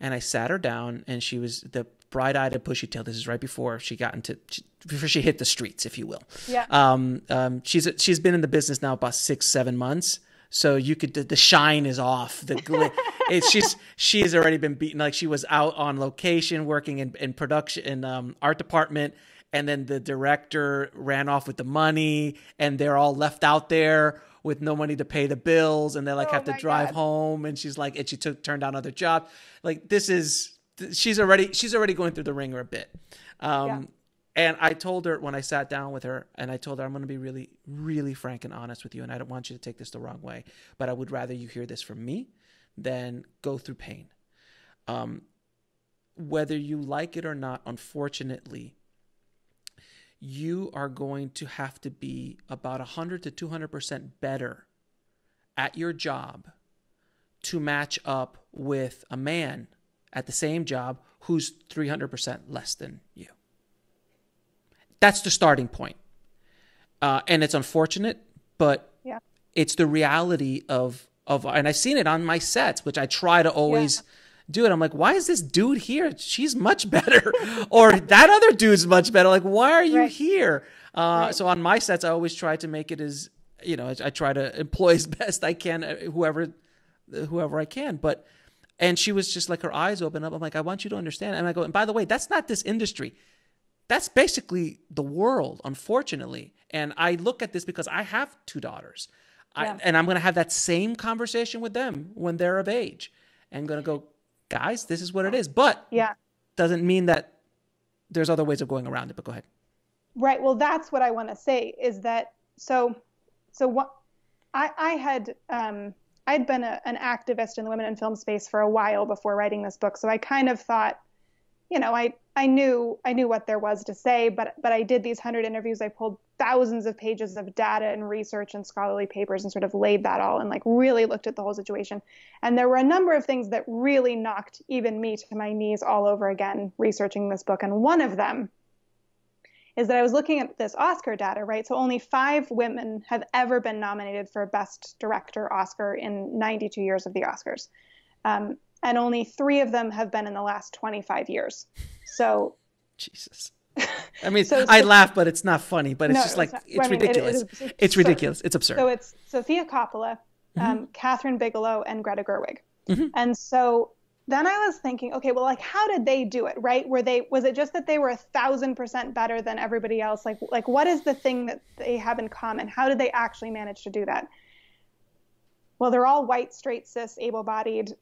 And I sat her down, and she was the bright-eyed and bushy-tailed. This is right before she got into, she, before she hit the streets, if you will. Yeah. Um, um, she's, she's been in the business now about six, seven months. So you could, the, the shine is off. The glit. It's she's she's already been beaten. Like she was out on location working in, in production in um, art department, and then the director ran off with the money, and they're all left out there with no money to pay the bills, and they like oh have to drive God. home. And she's like, and she took turned down other jobs. Like this is she's already she's already going through the ringer a bit. Um, yeah. And I told her when I sat down with her, and I told her, I'm going to be really, really frank and honest with you, and I don't want you to take this the wrong way, but I would rather you hear this from me than go through pain. Um, whether you like it or not, unfortunately, you are going to have to be about one hundred to two hundred percent better at your job to match up with a man at the same job who's three hundred percent less than you. That's the starting point. Uh, and it's unfortunate, but yeah. it's the reality of, of, and I've seen it on my sets, which I try to always yeah. do it. I'm like, why is this dude here? She's much better. Or that other dude's much better. Like, why are you right. here? Uh, right. So on my sets, I always try to make it as, you know, I, I try to employ as best I can, whoever, whoever I can. But, and she was just like, her eyes open up. I'm like, I want you to understand. And I go, and by the way, that's not this industry. That's basically the world, unfortunately. And I look at this because I have two daughters. Yeah. I, and I'm going to have that same conversation with them when they're of age. And going to go, guys, this is what it is. But yeah, doesn't mean that there's other ways of going around it, but go ahead. Right. Well, that's what I want to say is that, so, so what I, I had, um, I'd been a, an activist in the women in film space for a while before writing this book. So I kind of thought, you know, I, I knew, I knew what there was to say, but, but I did these hundred interviews. I pulled thousands of pages of data and research and scholarly papers and sort of laid that all and like really looked at the whole situation. And there were a number of things that really knocked even me to my knees all over again, researching this book. And one of them is that I was looking at this Oscar data, right? So only five women have ever been nominated for Best Director Oscar in ninety-two years of the Oscars. Um, and only three of them have been in the last twenty-five years. So Jesus. I mean, so, I laugh, but it's not funny, but it's no, just like, it's, it's I mean, ridiculous. It, it is, it's it's so, ridiculous. It's absurd. So it's Sofia Coppola, mm-hmm. um, Catherine Bigelow, and Greta Gerwig. Mm-hmm. And so then I was thinking, okay, well, like, how did they do it, right? Were they, was it just that they were a thousand percent better than everybody else? Like, like, what is the thing that they have in common? How did they actually manage to do that? Well, they're all white, straight, cis, able-bodied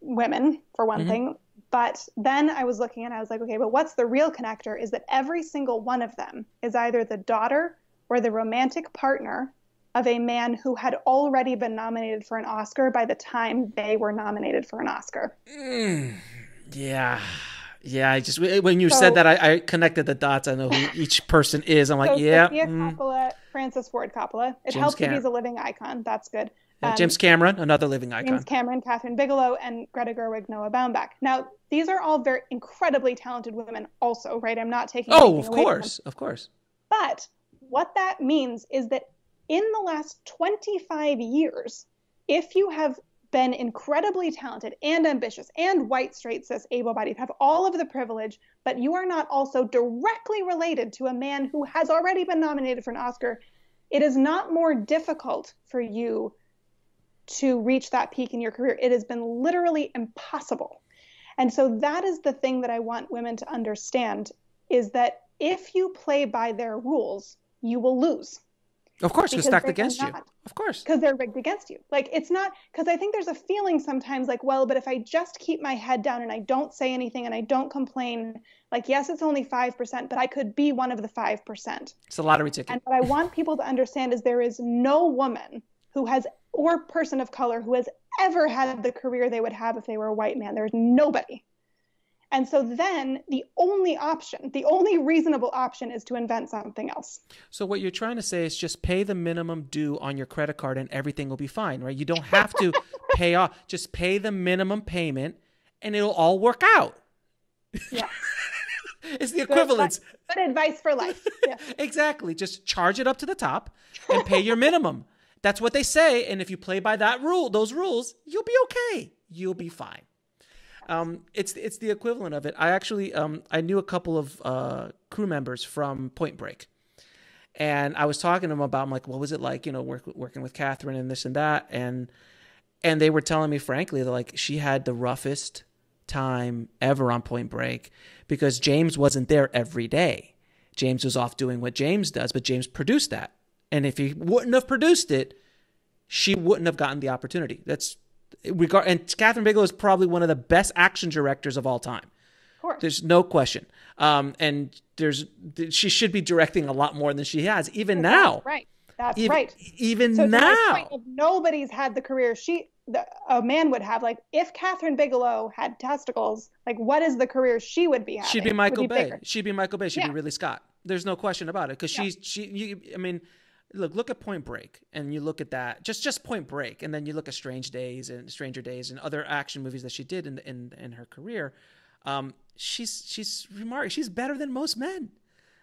women, for one mm-hmm. thing. But then I was looking and I was like, okay, but what's the real connector is that every single one of them is either the daughter or the romantic partner of a man who had already been nominated for an Oscar by the time they were nominated for an Oscar. Mm, yeah. Yeah. I just, when you so, said that, I, I connected the dots. I know who each person is. I'm like, so yeah. Sofia mm. Coppola, Francis Ford Coppola. It James helps Cam- that he's a living icon. That's good. Um, James Cameron, another living icon. James Cameron, Catherine Bigelow, and Greta Gerwig, Noah Baumbach. Now, these are all very incredibly talented women also, right? I'm not taking anything away from them. Oh, of course, of course. But what that means is that in the last twenty-five years, if you have been incredibly talented and ambitious and white, straight, cis, able-bodied, have all of the privilege, but you are not also directly related to a man who has already been nominated for an Oscar, it is not more difficult for you to reach that peak in your career. It has been literally impossible. And so that is the thing that I want women to understand, is that if you play by their rules, you will lose. Of course, it's stacked against you. Of course. Because they're rigged against you. Like, it's not, because I think there's a feeling sometimes like, well, but if I just keep my head down and I don't say anything and I don't complain, like, yes, it's only five percent, but I could be one of the five percent. It's a lottery ticket. And what I want people to understand is there is no woman who has, or person of color who has ever had the career they would have if they were a white man. There's nobody. And so then the only option, the only reasonable option is to invent something else. So what you're trying to say is just pay the minimum due on your credit card and everything will be fine, right? You don't have to pay off. Just pay the minimum payment and it'll all work out. Yeah. It's the equivalence. Good advice, Good advice for life. Yeah. Exactly. Just charge it up to the top and pay your minimum. That's what they say. And if you play by that rule, those rules, you'll be okay. You'll be fine. Um, it's it's the equivalent of it. I actually, um, I knew a couple of uh, crew members from Point Break. And I was talking to them about, I'm like, what was it like, you know, work, working with Catherine and this and that. And and they were telling me, frankly, they're like, she had the roughest time ever on Point Break because James wasn't there every day. James was off doing what James does, but James produced that. And if he wouldn't have produced it, she wouldn't have gotten the opportunity. That's regard. And Catherine Bigelow is probably one of the best action directors of all time. Of course. There's no question. Um, and there's she should be directing a lot more than she has, even That's now. Right. That's even, right. Even so now. Point, if nobody's had the career she the, a man would have. Like if Catherine Bigelow had testicles, like what is the career she would be having? She'd be Michael Bay. Bigger. She'd be Michael Bay. She'd yeah. be Ridley Scott. There's no question about it because yeah. she's she. You, I mean. Look, look at Point Break, and you look at that, just just Point Break, and then you look at Strange Days and Stranger Days and other action movies that she did in in, in her career. Um, she's she's remarkable. She's better than most men.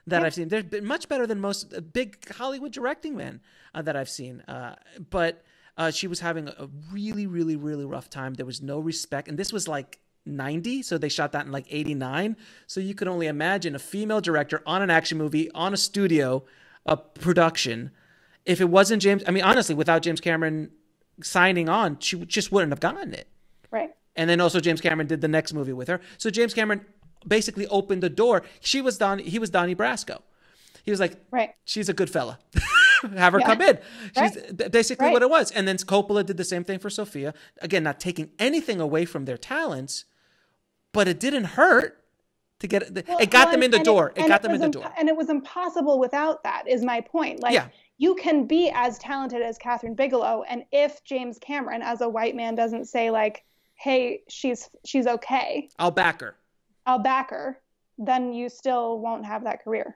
that yeah. I've seen. They're much better than most big Hollywood directing men uh, that I've seen. Uh, but uh, she was having a really, really, really rough time. There was no respect. And this was like ninety. So they shot that in like eighty-nine. So you could only imagine a female director on an action movie, on a studio, a production. If it wasn't James, I mean, honestly, without James Cameron signing on, she just wouldn't have gotten it. Right. And then also James Cameron did the next movie with her. So James Cameron basically opened the door. She was Don, he was Donnie Brasco. He was like, right. she's a good fella. Have her yeah. come in. Right. She's basically right. what it was. And then Coppola did the same thing for Sofia. Again, not taking anything away from their talents, but it didn't hurt to get it. Well, it got well, them in the door. It, it got it them in the door. And it was impossible without that, is my point. Like, yeah. you can be as talented as Catherine Bigelow. And if James Cameron, as a white man, doesn't say like, hey, she's she's okay, I'll back her. I'll back her. Then you still won't have that career.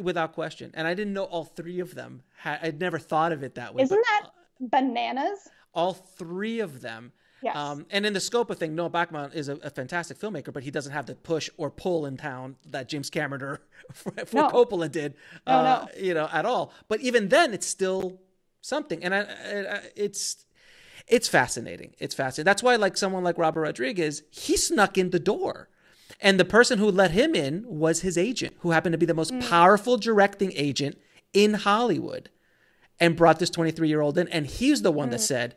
Without question. And I didn't know all three of them. I'd never thought of it that way. Isn't that bananas? All three of them. Yes. Um, and in the scope of thing, Noah Baumbach is a, a fantastic filmmaker, but he doesn't have the push or pull in town that James Cameron or for, for no. Coppola did, no, uh, no. you know, at all. But even then, it's still something. And I, I, it's it's fascinating. It's fascinating. That's why, like someone like Robert Rodriguez, he snuck in the door. And the person who let him in was his agent, who happened to be the most mm. powerful directing agent in Hollywood, and brought this twenty-three-year-old in. And he's the one mm. that said,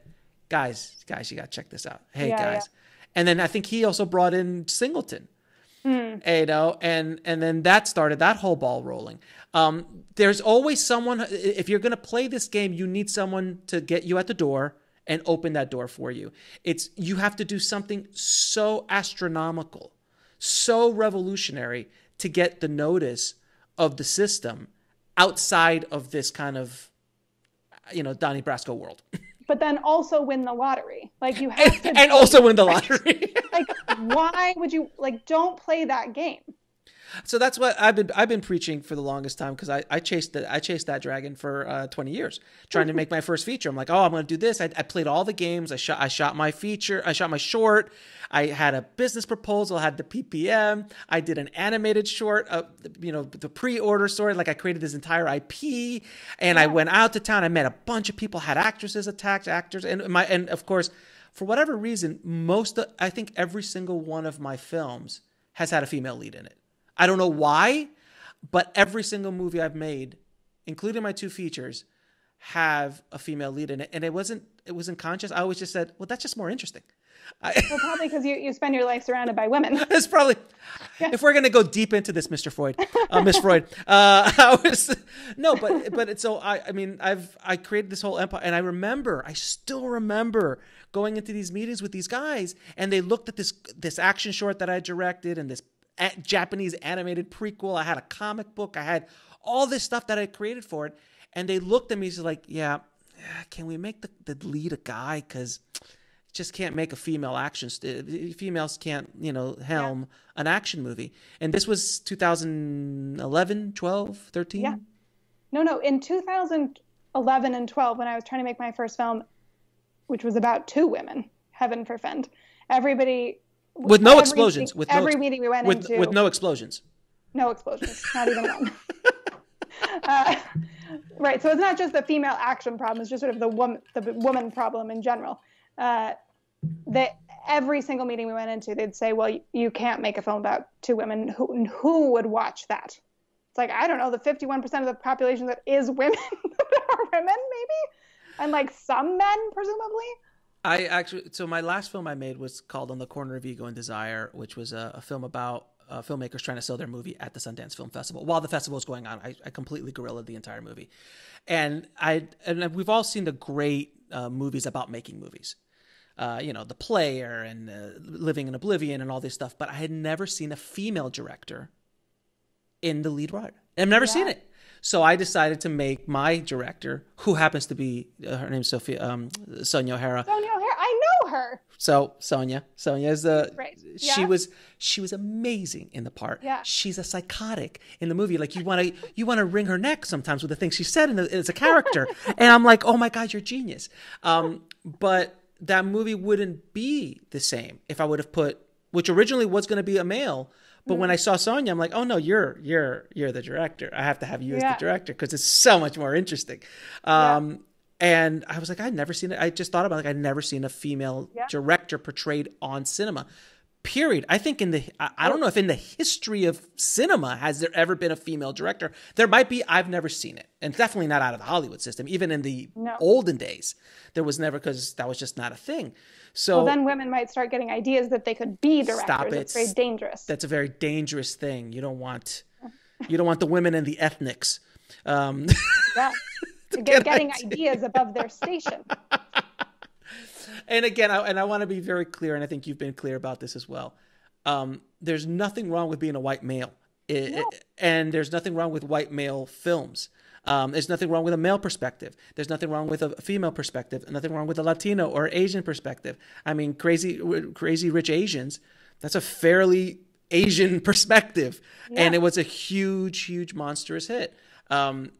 guys, guys, you got to check this out. Hey, yeah, guys. Yeah. And then I think he also brought in Singleton, mm. you know, and, and then that started that whole ball rolling. Um, there's always someone, if you're going to play this game, you need someone to get you at the door and open that door for you. It's, you have to do something so astronomical, so revolutionary to get the notice of the system outside of this kind of, you know, Donnie Brasco world. But then also win the lottery. Like you have and, to- And also win the lottery. Like, why would you, like, don't play that game. So that's what I've been, I've been preaching for the longest time. Cause I, I chased that, I chased that dragon for uh, twenty years trying to make my first feature. I'm like, oh, I'm going to do this. I, I played all the games. I shot, I shot my feature. I shot my short. I had a business proposal, I had the P P M. I did an animated short, uh, you know, the pre-order story. Like I created this entire I P and yeah. I went out to town. I met a bunch of people, had actresses attacked actors. And my, and of course, for whatever reason, most, of, I think every single one of my films has had a female lead in it. I don't know why, but every single movie I've made, including my two features, have a female lead in it. And it wasn't, it wasn't conscious. I always just said, well, that's just more interesting. I, well, probably because you, you spend your life surrounded by women. It's probably, yeah. if we're going to go deep into this, Mister Freud, uh, Miss Freud, uh, I was, no, but, but it's so, I, I mean, I've, I created this whole empire and I remember, I still remember going into these meetings with these guys and they looked at this, this action short that I directed and this Japanese animated prequel. I had a comic book. I had all this stuff that I created for it. And they looked at me like, yeah, can we make the, the lead a guy? Because just can't make a female action. St- females can't, you know, helm yeah. an action movie. And this was two thousand eleven, twelve, thirteen. Yeah. No, no. In two thousand eleven and twelve, when I was trying to make my first film, which was about two women, heaven forfend, everybody... With, with no every, explosions. With every no, meeting we went with, into. With no explosions. No explosions. Not even one. uh, right. So it's not just the female action problem. It's just sort of the woman, the woman problem in general. Uh, that every single meeting we went into, they'd say, well, you, you can't make a film about two women. Who, who would watch that? It's like, I don't know, the fifty-one percent of the population that is women are women, maybe? And like some men, presumably? I actually, so my last film I made was called On the Corner of Ego and Desire, which was a, a film about uh, filmmakers trying to sell their movie at the Sundance Film Festival. While the festival was going on, I, I completely guerrillaed the entire movie. And I, and we've all seen the great uh, movies about making movies, uh, you know, The Player and uh, Living in Oblivion and all this stuff. But I had never seen a female director in the lead role. I've never yeah. seen it. So I decided to make my director, who happens to be, uh, her name's Sophia, um, Sonia O'Hara. Sonia O'Hara, I know her. So Sonia, Sonia is the, right. yeah. she was, she was amazing in the part. Yeah. She's a psychotic in the movie. Like you want to, you want to wring her neck sometimes with the things she said in the, as a character. And I'm like, oh my God, you're genius. Um, but that movie wouldn't be the same if I would have put, which originally was going to be a male, But when I saw Sonya, I'm like, oh no, you're you're you're the director. I have to have you yeah. as the director because it's so much more interesting. Um, yeah. And I was like, I'd never seen it. I just thought about it, like I'd never seen a female yeah. director portrayed on cinema. Period. I think in the I, I don't know if in the history of cinema has there ever been a female director. There might be. I've never seen it, and definitely not out of the Hollywood system. Even in the no. olden days, there was never, because that was just not a thing. So well, then women might start getting ideas that they could be directors. Stop it. It's very dangerous. That's a very dangerous thing. You don't want you don't want the women and the ethnics. Um, yeah. Get get getting ideas. ideas above their station. And again, I, and I want to be very clear, and I think you've been clear about this as well. Um, there's nothing wrong with being a white male, it, no. it, and there's nothing wrong with white male films. Um, there's nothing wrong with a male perspective. There's nothing wrong with a female perspective. And nothing wrong with a Latino or Asian perspective. I mean, crazy, crazy rich Asians. That's a fairly Asian perspective, yeah. and it was a huge, huge, monstrous hit. Um,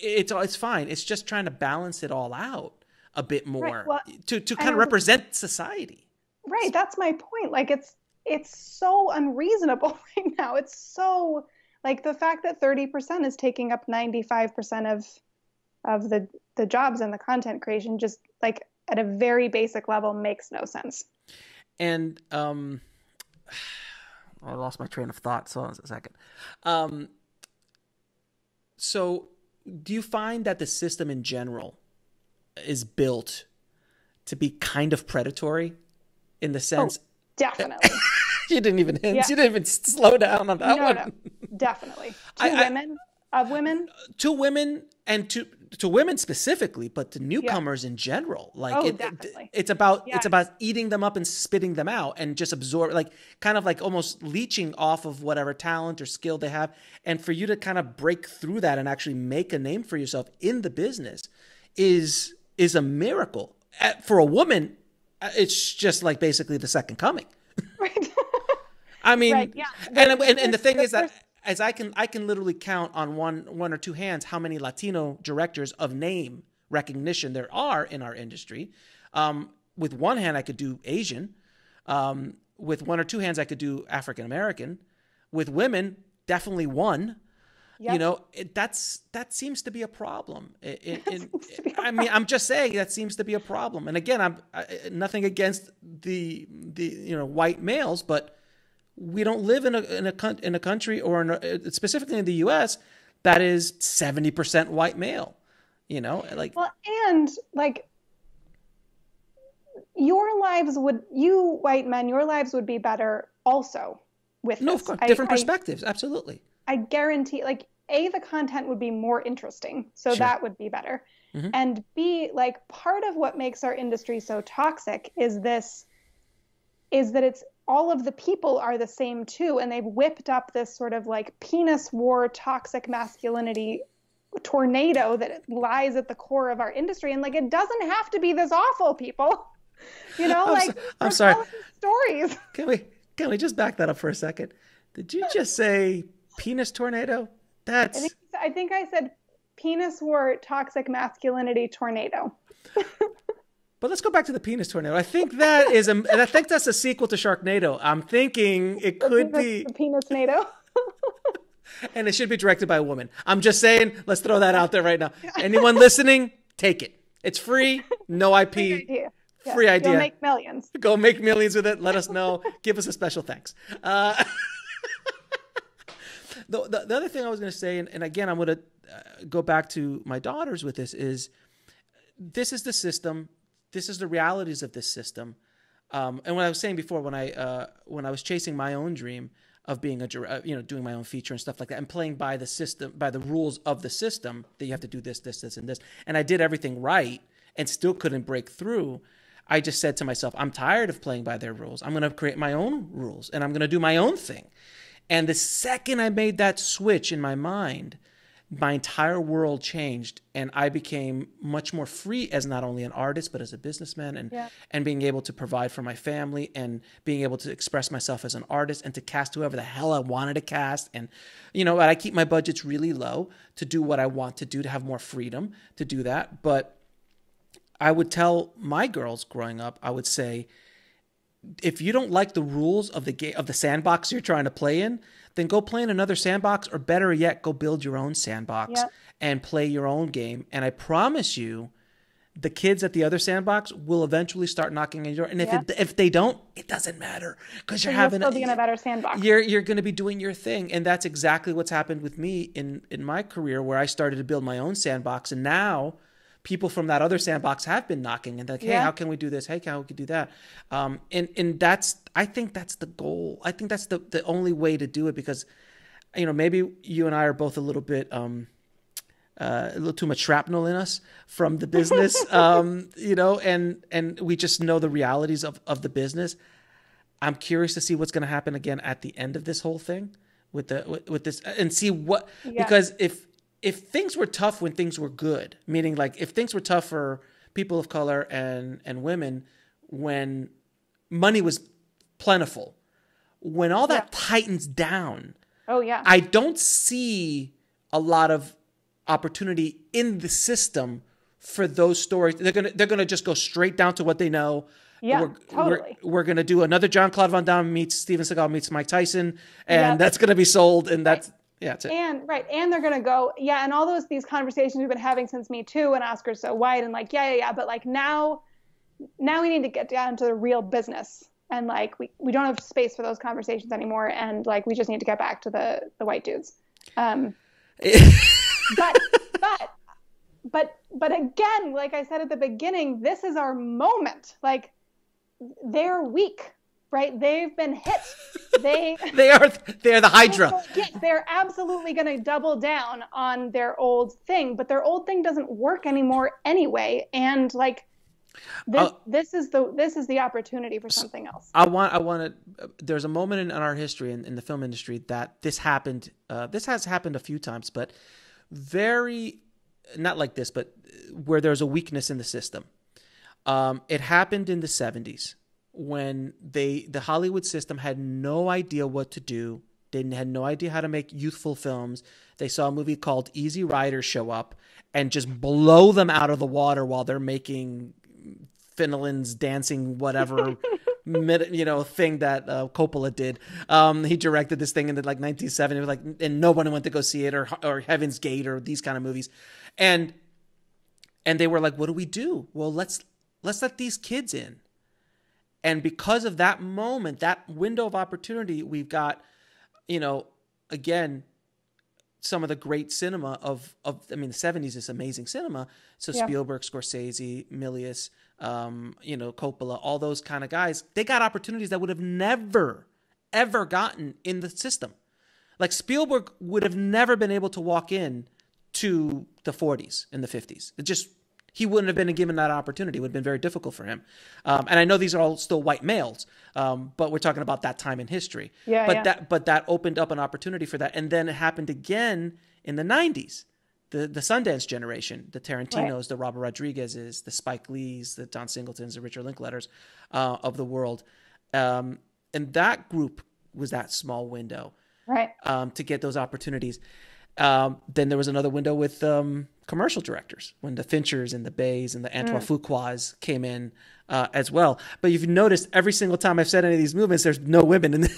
it's it's fine. It's just trying to balance it all out a bit more, right. well, to, to kind of represent society. Right. That's my point. Like it's, it's so unreasonable right now. It's so like the fact that thirty percent is taking up ninety-five percent of, of the, the jobs and the content creation, just like at a very basic level makes no sense. And, um, I lost my train of thought. So hold on a second. Um, so do you find that the system in general is built to be kind of predatory in the sense? Oh, definitely. You didn't even hint. Yeah. You didn't even slow down on that no, one. No, definitely. To I, women, I, of women. To women and to to women specifically, but to newcomers yeah. in general. Like oh, it, definitely. It's about yes. it's about eating them up and spitting them out and just absorb, like kind of like almost leeching off of whatever talent or skill they have. And for you to kind of break through that and actually make a name for yourself in the business is is a miracle. For a woman, it's just like basically the second coming. Right. I mean, right, yeah. and, and, and the thing is that as I can, I can literally count on one, one or two hands how many Latino directors of name recognition there are in our industry. Um, with one hand, I could do Asian. Um, with one or two hands, I could do African-American. With women, definitely one. Yep. You know, it, that's that seems to be a problem. It, it, it, it, I mean, I'm just saying that seems to be a problem. And again, I'm I, nothing against the the you know white males, but we don't live in a in a in a country or in a, specifically in the U S that is seventy percent white male. You know, like well, and like your lives would you white men, your lives would be better also with no, this. Of course, different I, perspectives, I, absolutely. I guarantee, like, A, the content would be more interesting. So sure. that would be better. Mm-hmm. And B, like, part of what makes our industry so toxic is this, is that it's all of the people are the same too. And they've whipped up this sort of like penis war, toxic masculinity tornado that lies at the core of our industry. And like, it doesn't have to be this awful, people. You know, I'm like, so, I'm sorry. Stories. Can we, can we just back that up for a second? Did you just say... penis tornado? That's I think, I think I said penis war, toxic masculinity tornado. But let's go back to the penis tornado. I think that is a, and I think that's a sequel to Sharknado. I'm thinking it could be the penis tornado. And it should be directed by a woman. I'm just saying, let's throw that out there right now. Anyone listening, take it. It's free, no I P. Idea. Free yeah. idea. Go make millions. Go make millions with it. Let us know. Give us a special thanks. Uh The, the, the other thing I was going to say, and, and again, I'm going to uh, go back to my daughters with this, is this is the system. This is the realities of this system. Um, and what I was saying before, when I uh, when I was chasing my own dream of being a, you know, doing my own feature and stuff like that, and playing by the system, by the rules of the system, that you have to do this, this, this, and this. And I did everything right and still couldn't break through. I just said to myself, I'm tired of playing by their rules. I'm going to create my own rules, and I'm going to do my own thing. And the second I made that switch in my mind, my entire world changed, and I became much more free as not only an artist, but as a businessman, and, yeah. and being able to provide for my family, and being able to express myself as an artist, and to cast whoever the hell I wanted to cast. And, you know, I keep my budgets really low to do what I want to do, to have more freedom to do that. But I would tell my girls growing up, I would say, if you don't like the rules of the game, of the sandbox you're trying to play in, then go play in another sandbox, or better yet, go build your own sandbox yep. and play your own game. And I promise you, the kids at the other sandbox will eventually start knocking on your door. And if yep. it, if they don't, it doesn't matter, because you're having still a, in a better sandbox. You're you're going to be doing your thing, and that's exactly what's happened with me in in my career, where I started to build my own sandbox, and now people from that other sandbox have been knocking and like, hey, yeah. how can we do this? Hey, how can we do that? Um, and, and that's, I think that's the goal. I think that's the, the only way to do it, because, you know, maybe you and I are both a little bit, um, uh, a little too much shrapnel in us from the business, um, you know, and, and we just know the realities of, of the business. I'm curious to see what's going to happen again at the end of this whole thing with the, with, with this, and see what, yeah. because if, if things were tough when things were good, meaning like if things were tough for people of color and, and women, when money was plentiful, when all that yeah. tightens down, oh yeah, I don't see a lot of opportunity in the system for those stories. They're going to, they're going to just go straight down to what they know. Yeah, we're, totally. We're, we're going to do another Jean-Claude Van Damme meets Steven Seagal meets Mike Tyson. And yeah. that's going to be sold. And that's, yeah, that's it. And right. And they're going to go, yeah. And all those, these conversations we've been having since Me Too and Oscars So White, and like, yeah, yeah, yeah. But like now, now we need to get down to the real business. And like, we, we don't have space for those conversations anymore. And like, we just need to get back to the, the white dudes. Um, but, but, but, but again, like I said at the beginning, this is our moment. Like, they're weak. Right? They've been hit. They they are they are the Hydra. They're absolutely going to double down on their old thing, but their old thing doesn't work anymore anyway. And like this uh, this is the this is the opportunity for something else. I want I want to. Uh, there's a moment in, in our history in, in the film industry that this happened. Uh, this has happened a few times, but very not like this, but where there's a weakness in the system. Um, it happened in the seventies. When they, the Hollywood system had no idea what to do. They had no idea how to make youthful films. They saw a movie called Easy Rider show up and just blow them out of the water while they're making Finneland's dancing whatever, you know, thing that uh, Coppola did. Um, he directed this thing in the, like nineteen seventy. It was like, and no one went to go see it, or or Heaven's Gate, or these kind of movies. And and they were like, what do we do? Well, let's let's let these kids in. And because of that moment, that window of opportunity, we've got, you know, again, some of the great cinema of, of I mean, the seventies is amazing cinema. So yeah. Spielberg, Scorsese, Milius, um, you know, Coppola, all those kind of guys, they got opportunities that would have never, ever gotten in the system. Like Spielberg would have never been able to walk in to the forties and the fifties. It just... He wouldn't have been given that opportunity. It would have been very difficult for him. Um, and I know these are all still white males, um, but we're talking about that time in history. Yeah, but yeah. that but that opened up an opportunity for that. And then it happened again in the nineties. The the Sundance generation, the Tarantinos, right. the Robert Rodriguezes, the Spike Lees, the Don Singletons, the Richard Linkletters uh, of the world. Um, and that group was that small window right. um, to get those opportunities. Um, then there was another window with um, commercial directors when the Finchers and the Bays and the Antoine mm. Fuquas came in uh, as well. But if you've noticed, every single time I've said any of these movements, there's no women in the,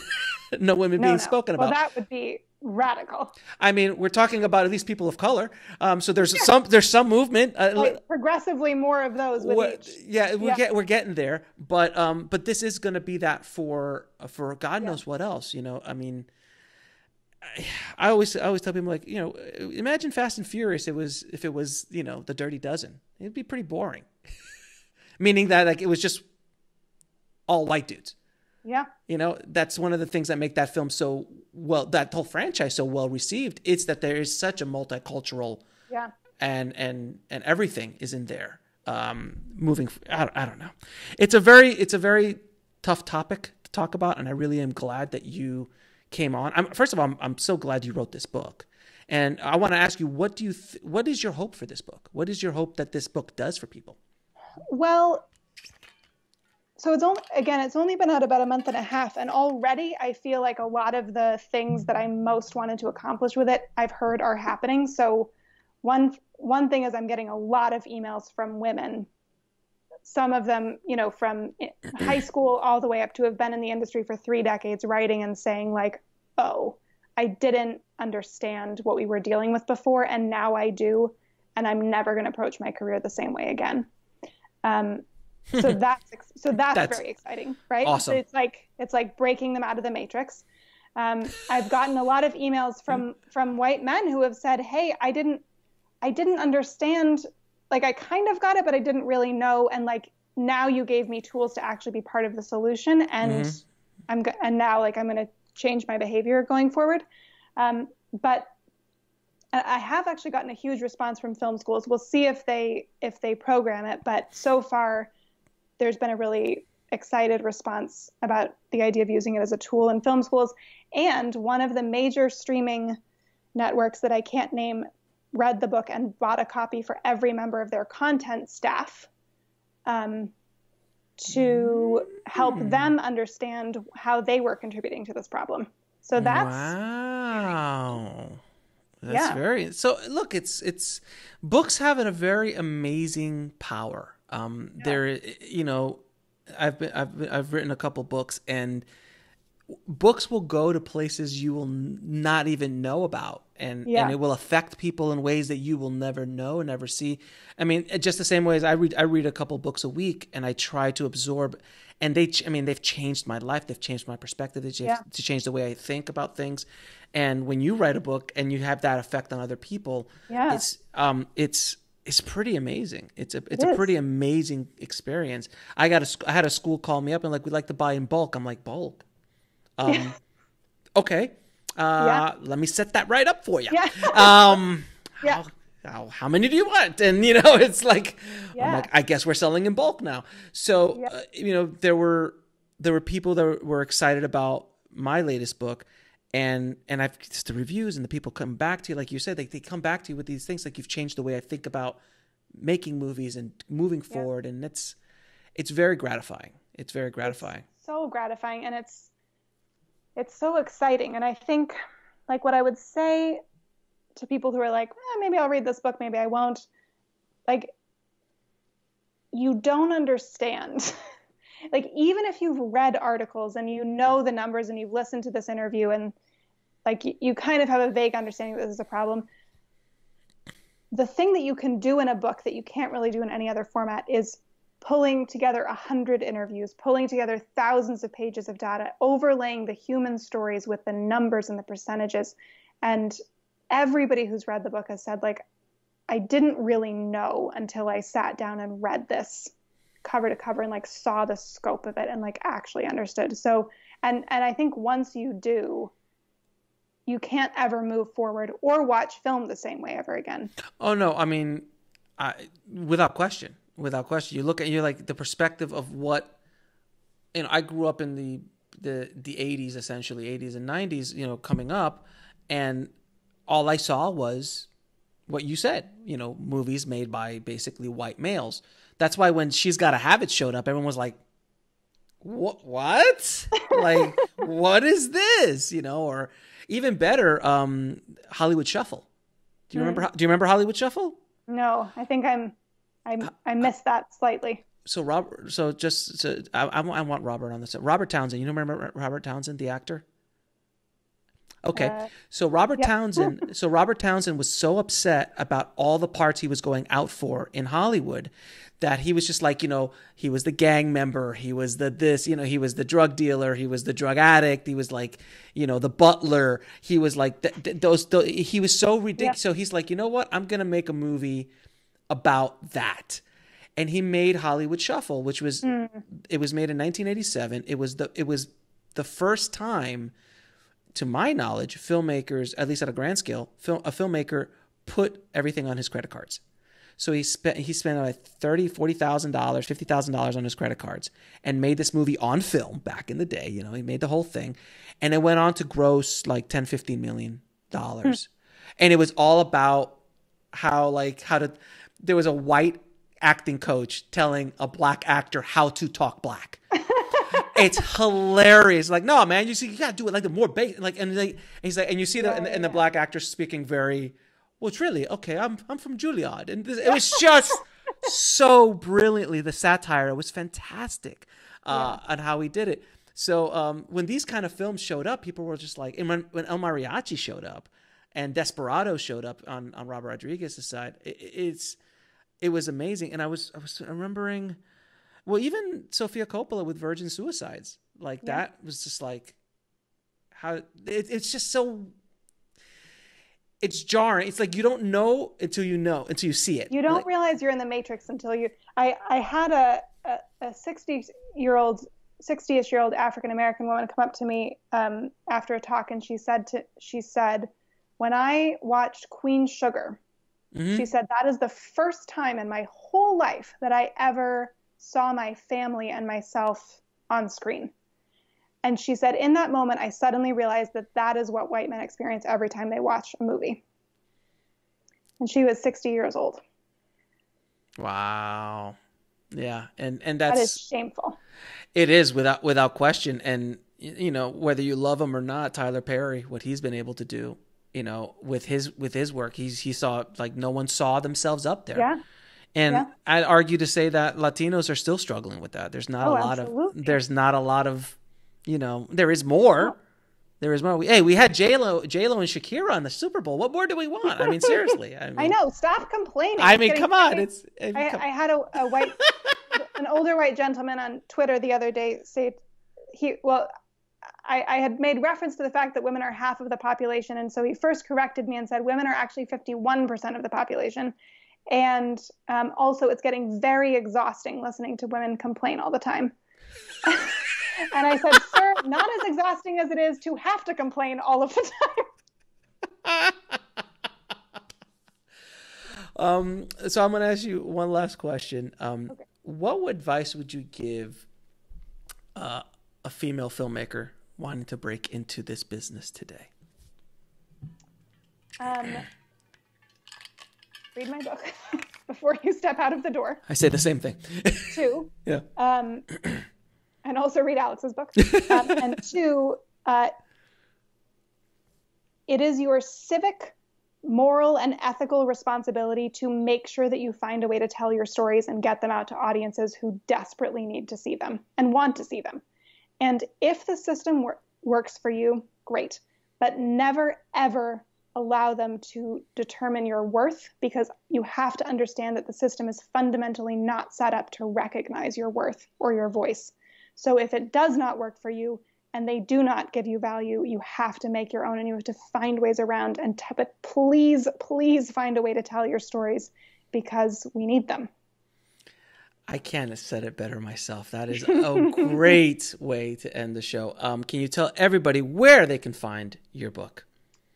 no women no, being no. spoken about. Well, that would be radical. I mean, we're talking about at least people of color. Um, so there's yeah. some there's some movement. Uh, like progressively more of those. With each. Yeah, we're yeah. get we're getting there. But um, but this is going to be that for for God yeah. knows what else. You know, I mean. I always, I always tell people, like, you know, imagine Fast and Furious. It was, if it was, you know, the Dirty Dozen, it'd be pretty boring. Meaning that like, it was just all white dudes. Yeah. You know, that's one of the things that make that film so well, that whole franchise so well received. It's that there is such a multicultural yeah. and, and, and everything is in there. Um, moving, I don't, I don't know. It's a very, it's a very tough topic to talk about. And I really am glad that you came on. I'm, first of all, I'm, I'm so glad you wrote this book, and I want to ask you, what do you, th what is your hope for this book? What is your hope that this book does for people? Well, so it's only, again, it's only been out about a month and a half, and already I feel like a lot of the things that I most wanted to accomplish with it, I've heard are happening. So one, one thing is I'm getting a lot of emails from women some of them, you know, from high school all the way up to have been in the industry for three decades writing and saying like, oh, I didn't understand what we were dealing with before, and now I do, and I'm never going to approach my career the same way again. Um, so that's so that's, that's very exciting, right? Awesome. So it's like it's like breaking them out of the matrix. Um, I've gotten a lot of emails from from white men who have said, "Hey, I didn't, I didn't understand. Like, I kind of got it, but I didn't really know. And like, now you gave me tools to actually be part of the solution. And mm-hmm. I'm go- and now like I'm going to change my behavior going forward." Um, but I have actually gotten a huge response from film schools. We'll see if they if they program it, but so far there's been a really excited response about the idea of using it as a tool in film schools. And one of the major streaming networks that I can't name read the book and bought a copy for every member of their content staff um, to help mm. them understand how they were contributing to this problem. So that's... Wow. That's yeah. very... So look, it's it's books have a very amazing power. Um, yeah. There, you know, I've been, I've been, I've written a couple books, and books will go to places you will not even know about, and, yeah. and it will affect people in ways that you will never know and never see. I mean, just the same way as I read, I read a couple books a week, and I try to absorb, and they, I mean, they've changed my life. They've changed my perspective. They've yeah. changed the way I think about things. And when you write a book and you have that effect on other people, yeah. it's, um, it's, It's pretty amazing. It's a it's it a pretty amazing experience. I got a I had a school call me up and like, we'd like to buy in bulk. I'm like, bulk? Um, yeah. Okay, uh, yeah. let me set that right up for you. Yeah. Um, yeah. How, how, how many do you want? And you know, it's like, yeah. I'm like, I guess we're selling in bulk now. So yeah. uh, you know, there were there were people that were excited about my latest book. And and I've just the reviews and the people come back to you, like you said, they they come back to you with these things like, you've changed the way I think about making movies and moving yeah. forward, and it's it's very gratifying. It's very gratifying. It's so gratifying, and it's it's so exciting. And I think like what I would say to people who are like, eh, maybe I'll read this book, maybe I won't. Like, you don't understand. Like, even if you've read articles and you know the numbers and you've listened to this interview and like you, you kind of have a vague understanding that this is a problem, the thing that you can do in a book that you can't really do in any other format is pulling together a hundred interviews, pulling together thousands of pages of data, overlaying the human stories with the numbers and the percentages. And everybody who's read the book has said, like, I didn't really know until I sat down and read this cover to cover and like saw the scope of it and like actually understood. So, and, and I think once you do, you can't ever move forward or watch film the same way ever again. Oh no. I mean, I, without question, without question, you look at, you're like the perspective of what, you know, I grew up in the, the, the eighties, essentially eighties and nineties, you know, coming up, and all I saw was what you said, you know, movies made by basically white males. That's why when She's Gotta Have It showed up, everyone was like, what, what? Like, what is this? You know, or even better, um, Hollywood Shuffle. Do you mm. remember, do you remember Hollywood Shuffle? No, I think I'm, I'm, I missed that slightly. So Robert, so just, so I, I want Robert on this. Robert Townsend, you remember Robert Townsend, the actor? Okay. Uh, so Robert yeah. Townsend, so Robert Townsend was so upset about all the parts he was going out for in Hollywood that he was just like, you know, he was the gang member, he was the this, you know, he was the drug dealer, he was the drug addict, he was like, you know, the butler, he was like th- th- those, th- he was so ridiculous. Yeah. So he's like, you know what? I'm going to make a movie about that. And he made Hollywood Shuffle, which was, mm. it was made in nineteen eighty-seven. It was the, it was the first time, to my knowledge, filmmakers, at least at a grand scale, film, a filmmaker put everything on his credit cards. So he spent he spent like thirty thousand dollars, forty thousand dollars, fifty thousand dollars on his credit cards and made this movie on film back in the day. You know, he made the whole thing. And it went on to gross like ten, fifteen million dollars. Hmm. And it was all about how like how to – there was a white acting coach telling a black actor how to talk black. It's hilarious. Like, no, man, you see, you gotta do it like the more basic. Like, and they, and he's like, and you see the, yeah, and, the and the black actor speaking very, well, it's really okay. I'm, I'm from Juilliard, and this, it was just so brilliantly, the satire. It was fantastic uh, yeah. on how he did it. So um, when these kind of films showed up, people were just like, and when, when El Mariachi showed up and Desperado showed up on, on Robert Rodriguez's side, it, it's it was amazing. And I was I was remembering, well, even Sofia Coppola with Virgin Suicides, like yeah. that was just like how it, it's just so. It's jarring. It's like you don't know until you know, until you see it. You don't like, realize you're in the Matrix until you. I, I had a a sixty-year-old, sixty-ish-year-old African-American woman come up to me um, after a talk, and she said to she said, when I watched Queen Sugar, mm-hmm. she said that is the first time in my whole life that I ever saw my family and myself on screen. And she said, in that moment, I suddenly realized that that is what white men experience every time they watch a movie. And she was sixty years old. Wow. Yeah. And, and that's, that is shameful. It is without, without question. And you know, whether you love him or not, Tyler Perry, what he's been able to do, you know, with his, with his work, he's, he saw like no one saw themselves up there. Yeah. And yeah. I'd argue to say that Latinos are still struggling with that. There's not oh, a lot absolutely. of, there's not a lot of, you know, there is more. There is more. We, hey, we had J-Lo, J-Lo and Shakira on the Super Bowl. What more do we want? I mean, seriously. I, mean, I know. Stop complaining. I mean, come on. It's. I, mean, I, come. I had a, a white, an older white gentleman on Twitter the other day say, he well, I, I had made reference to the fact that women are half of the population, and so he first corrected me and said women are actually fifty-one percent of the population, and um, also it's getting very exhausting listening to women complain all the time. And I said, sir, not as exhausting as it is to have to complain all of the time. um, so I'm going to ask you one last question. Um, okay. What advice would you give uh, a female filmmaker wanting to break into this business today? Um, read my book before you step out of the door. I say the same thing. Two. Yeah. Um, and also read Alex's book. Um, and two, uh, it is your civic, moral, and ethical responsibility to make sure that you find a way to tell your stories and get them out to audiences who desperately need to see them and want to see them. And if the system wor- works for you, great. But never, ever allow them to determine your worth, because you have to understand that the system is fundamentally not set up to recognize your worth or your voice. So if it does not work for you and they do not give you value, you have to make your own, and you have to find ways around. And t- but please, please find a way to tell your stories, because we need them. I can't have said it better myself. That is a great way to end the show. Um, can you tell everybody where they can find your book?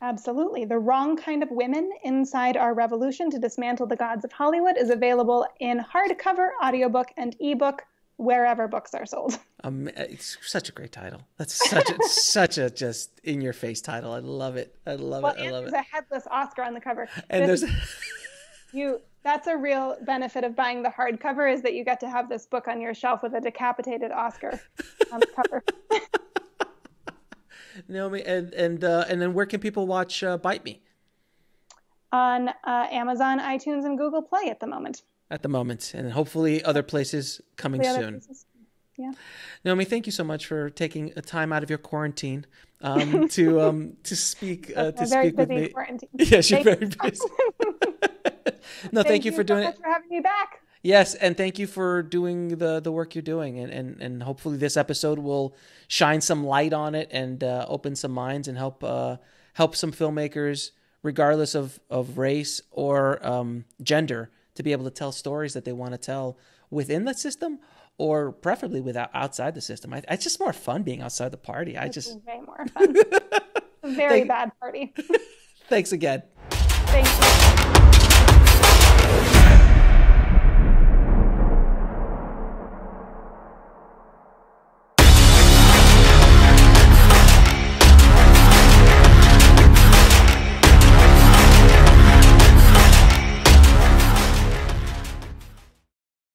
Absolutely. The Wrong Kind of Women, Inside Our Revolution to Dismantle the Gods of Hollywood is available in hardcover, audiobook, and ebook, wherever books are sold. Um, it's such a great title. That's such a, such a just in your face title. I love it. I love well, it. I love it. There's a headless Oscar on the cover. And this, there's you. That's a real benefit of buying the hardcover, is that you get to have this book on your shelf with a decapitated Oscar on the cover. Naomi, and and uh, and then where can people watch uh, Bite Me? On uh, Amazon, iTunes, and Google Play at the moment. At the moment, and hopefully other places coming other soon. Places. Yeah. Naomi, thank you so much for taking a time out of your quarantine um, to um, to speak uh, to very speak busy with me. Quarantine. Yeah, she's very busy. No, thank, thank you, you for doing so much it. For having me back. Yes, and thank you for doing the the work you're doing, and and and hopefully this episode will shine some light on it and uh, open some minds and help uh, help some filmmakers, regardless of of race or um, gender, to be able to tell stories that they want to tell within the system, or preferably without outside the system. I, it's just more fun being outside the party. I it's just way more fun. Very Thank... bad party. Thanks again. Thank you.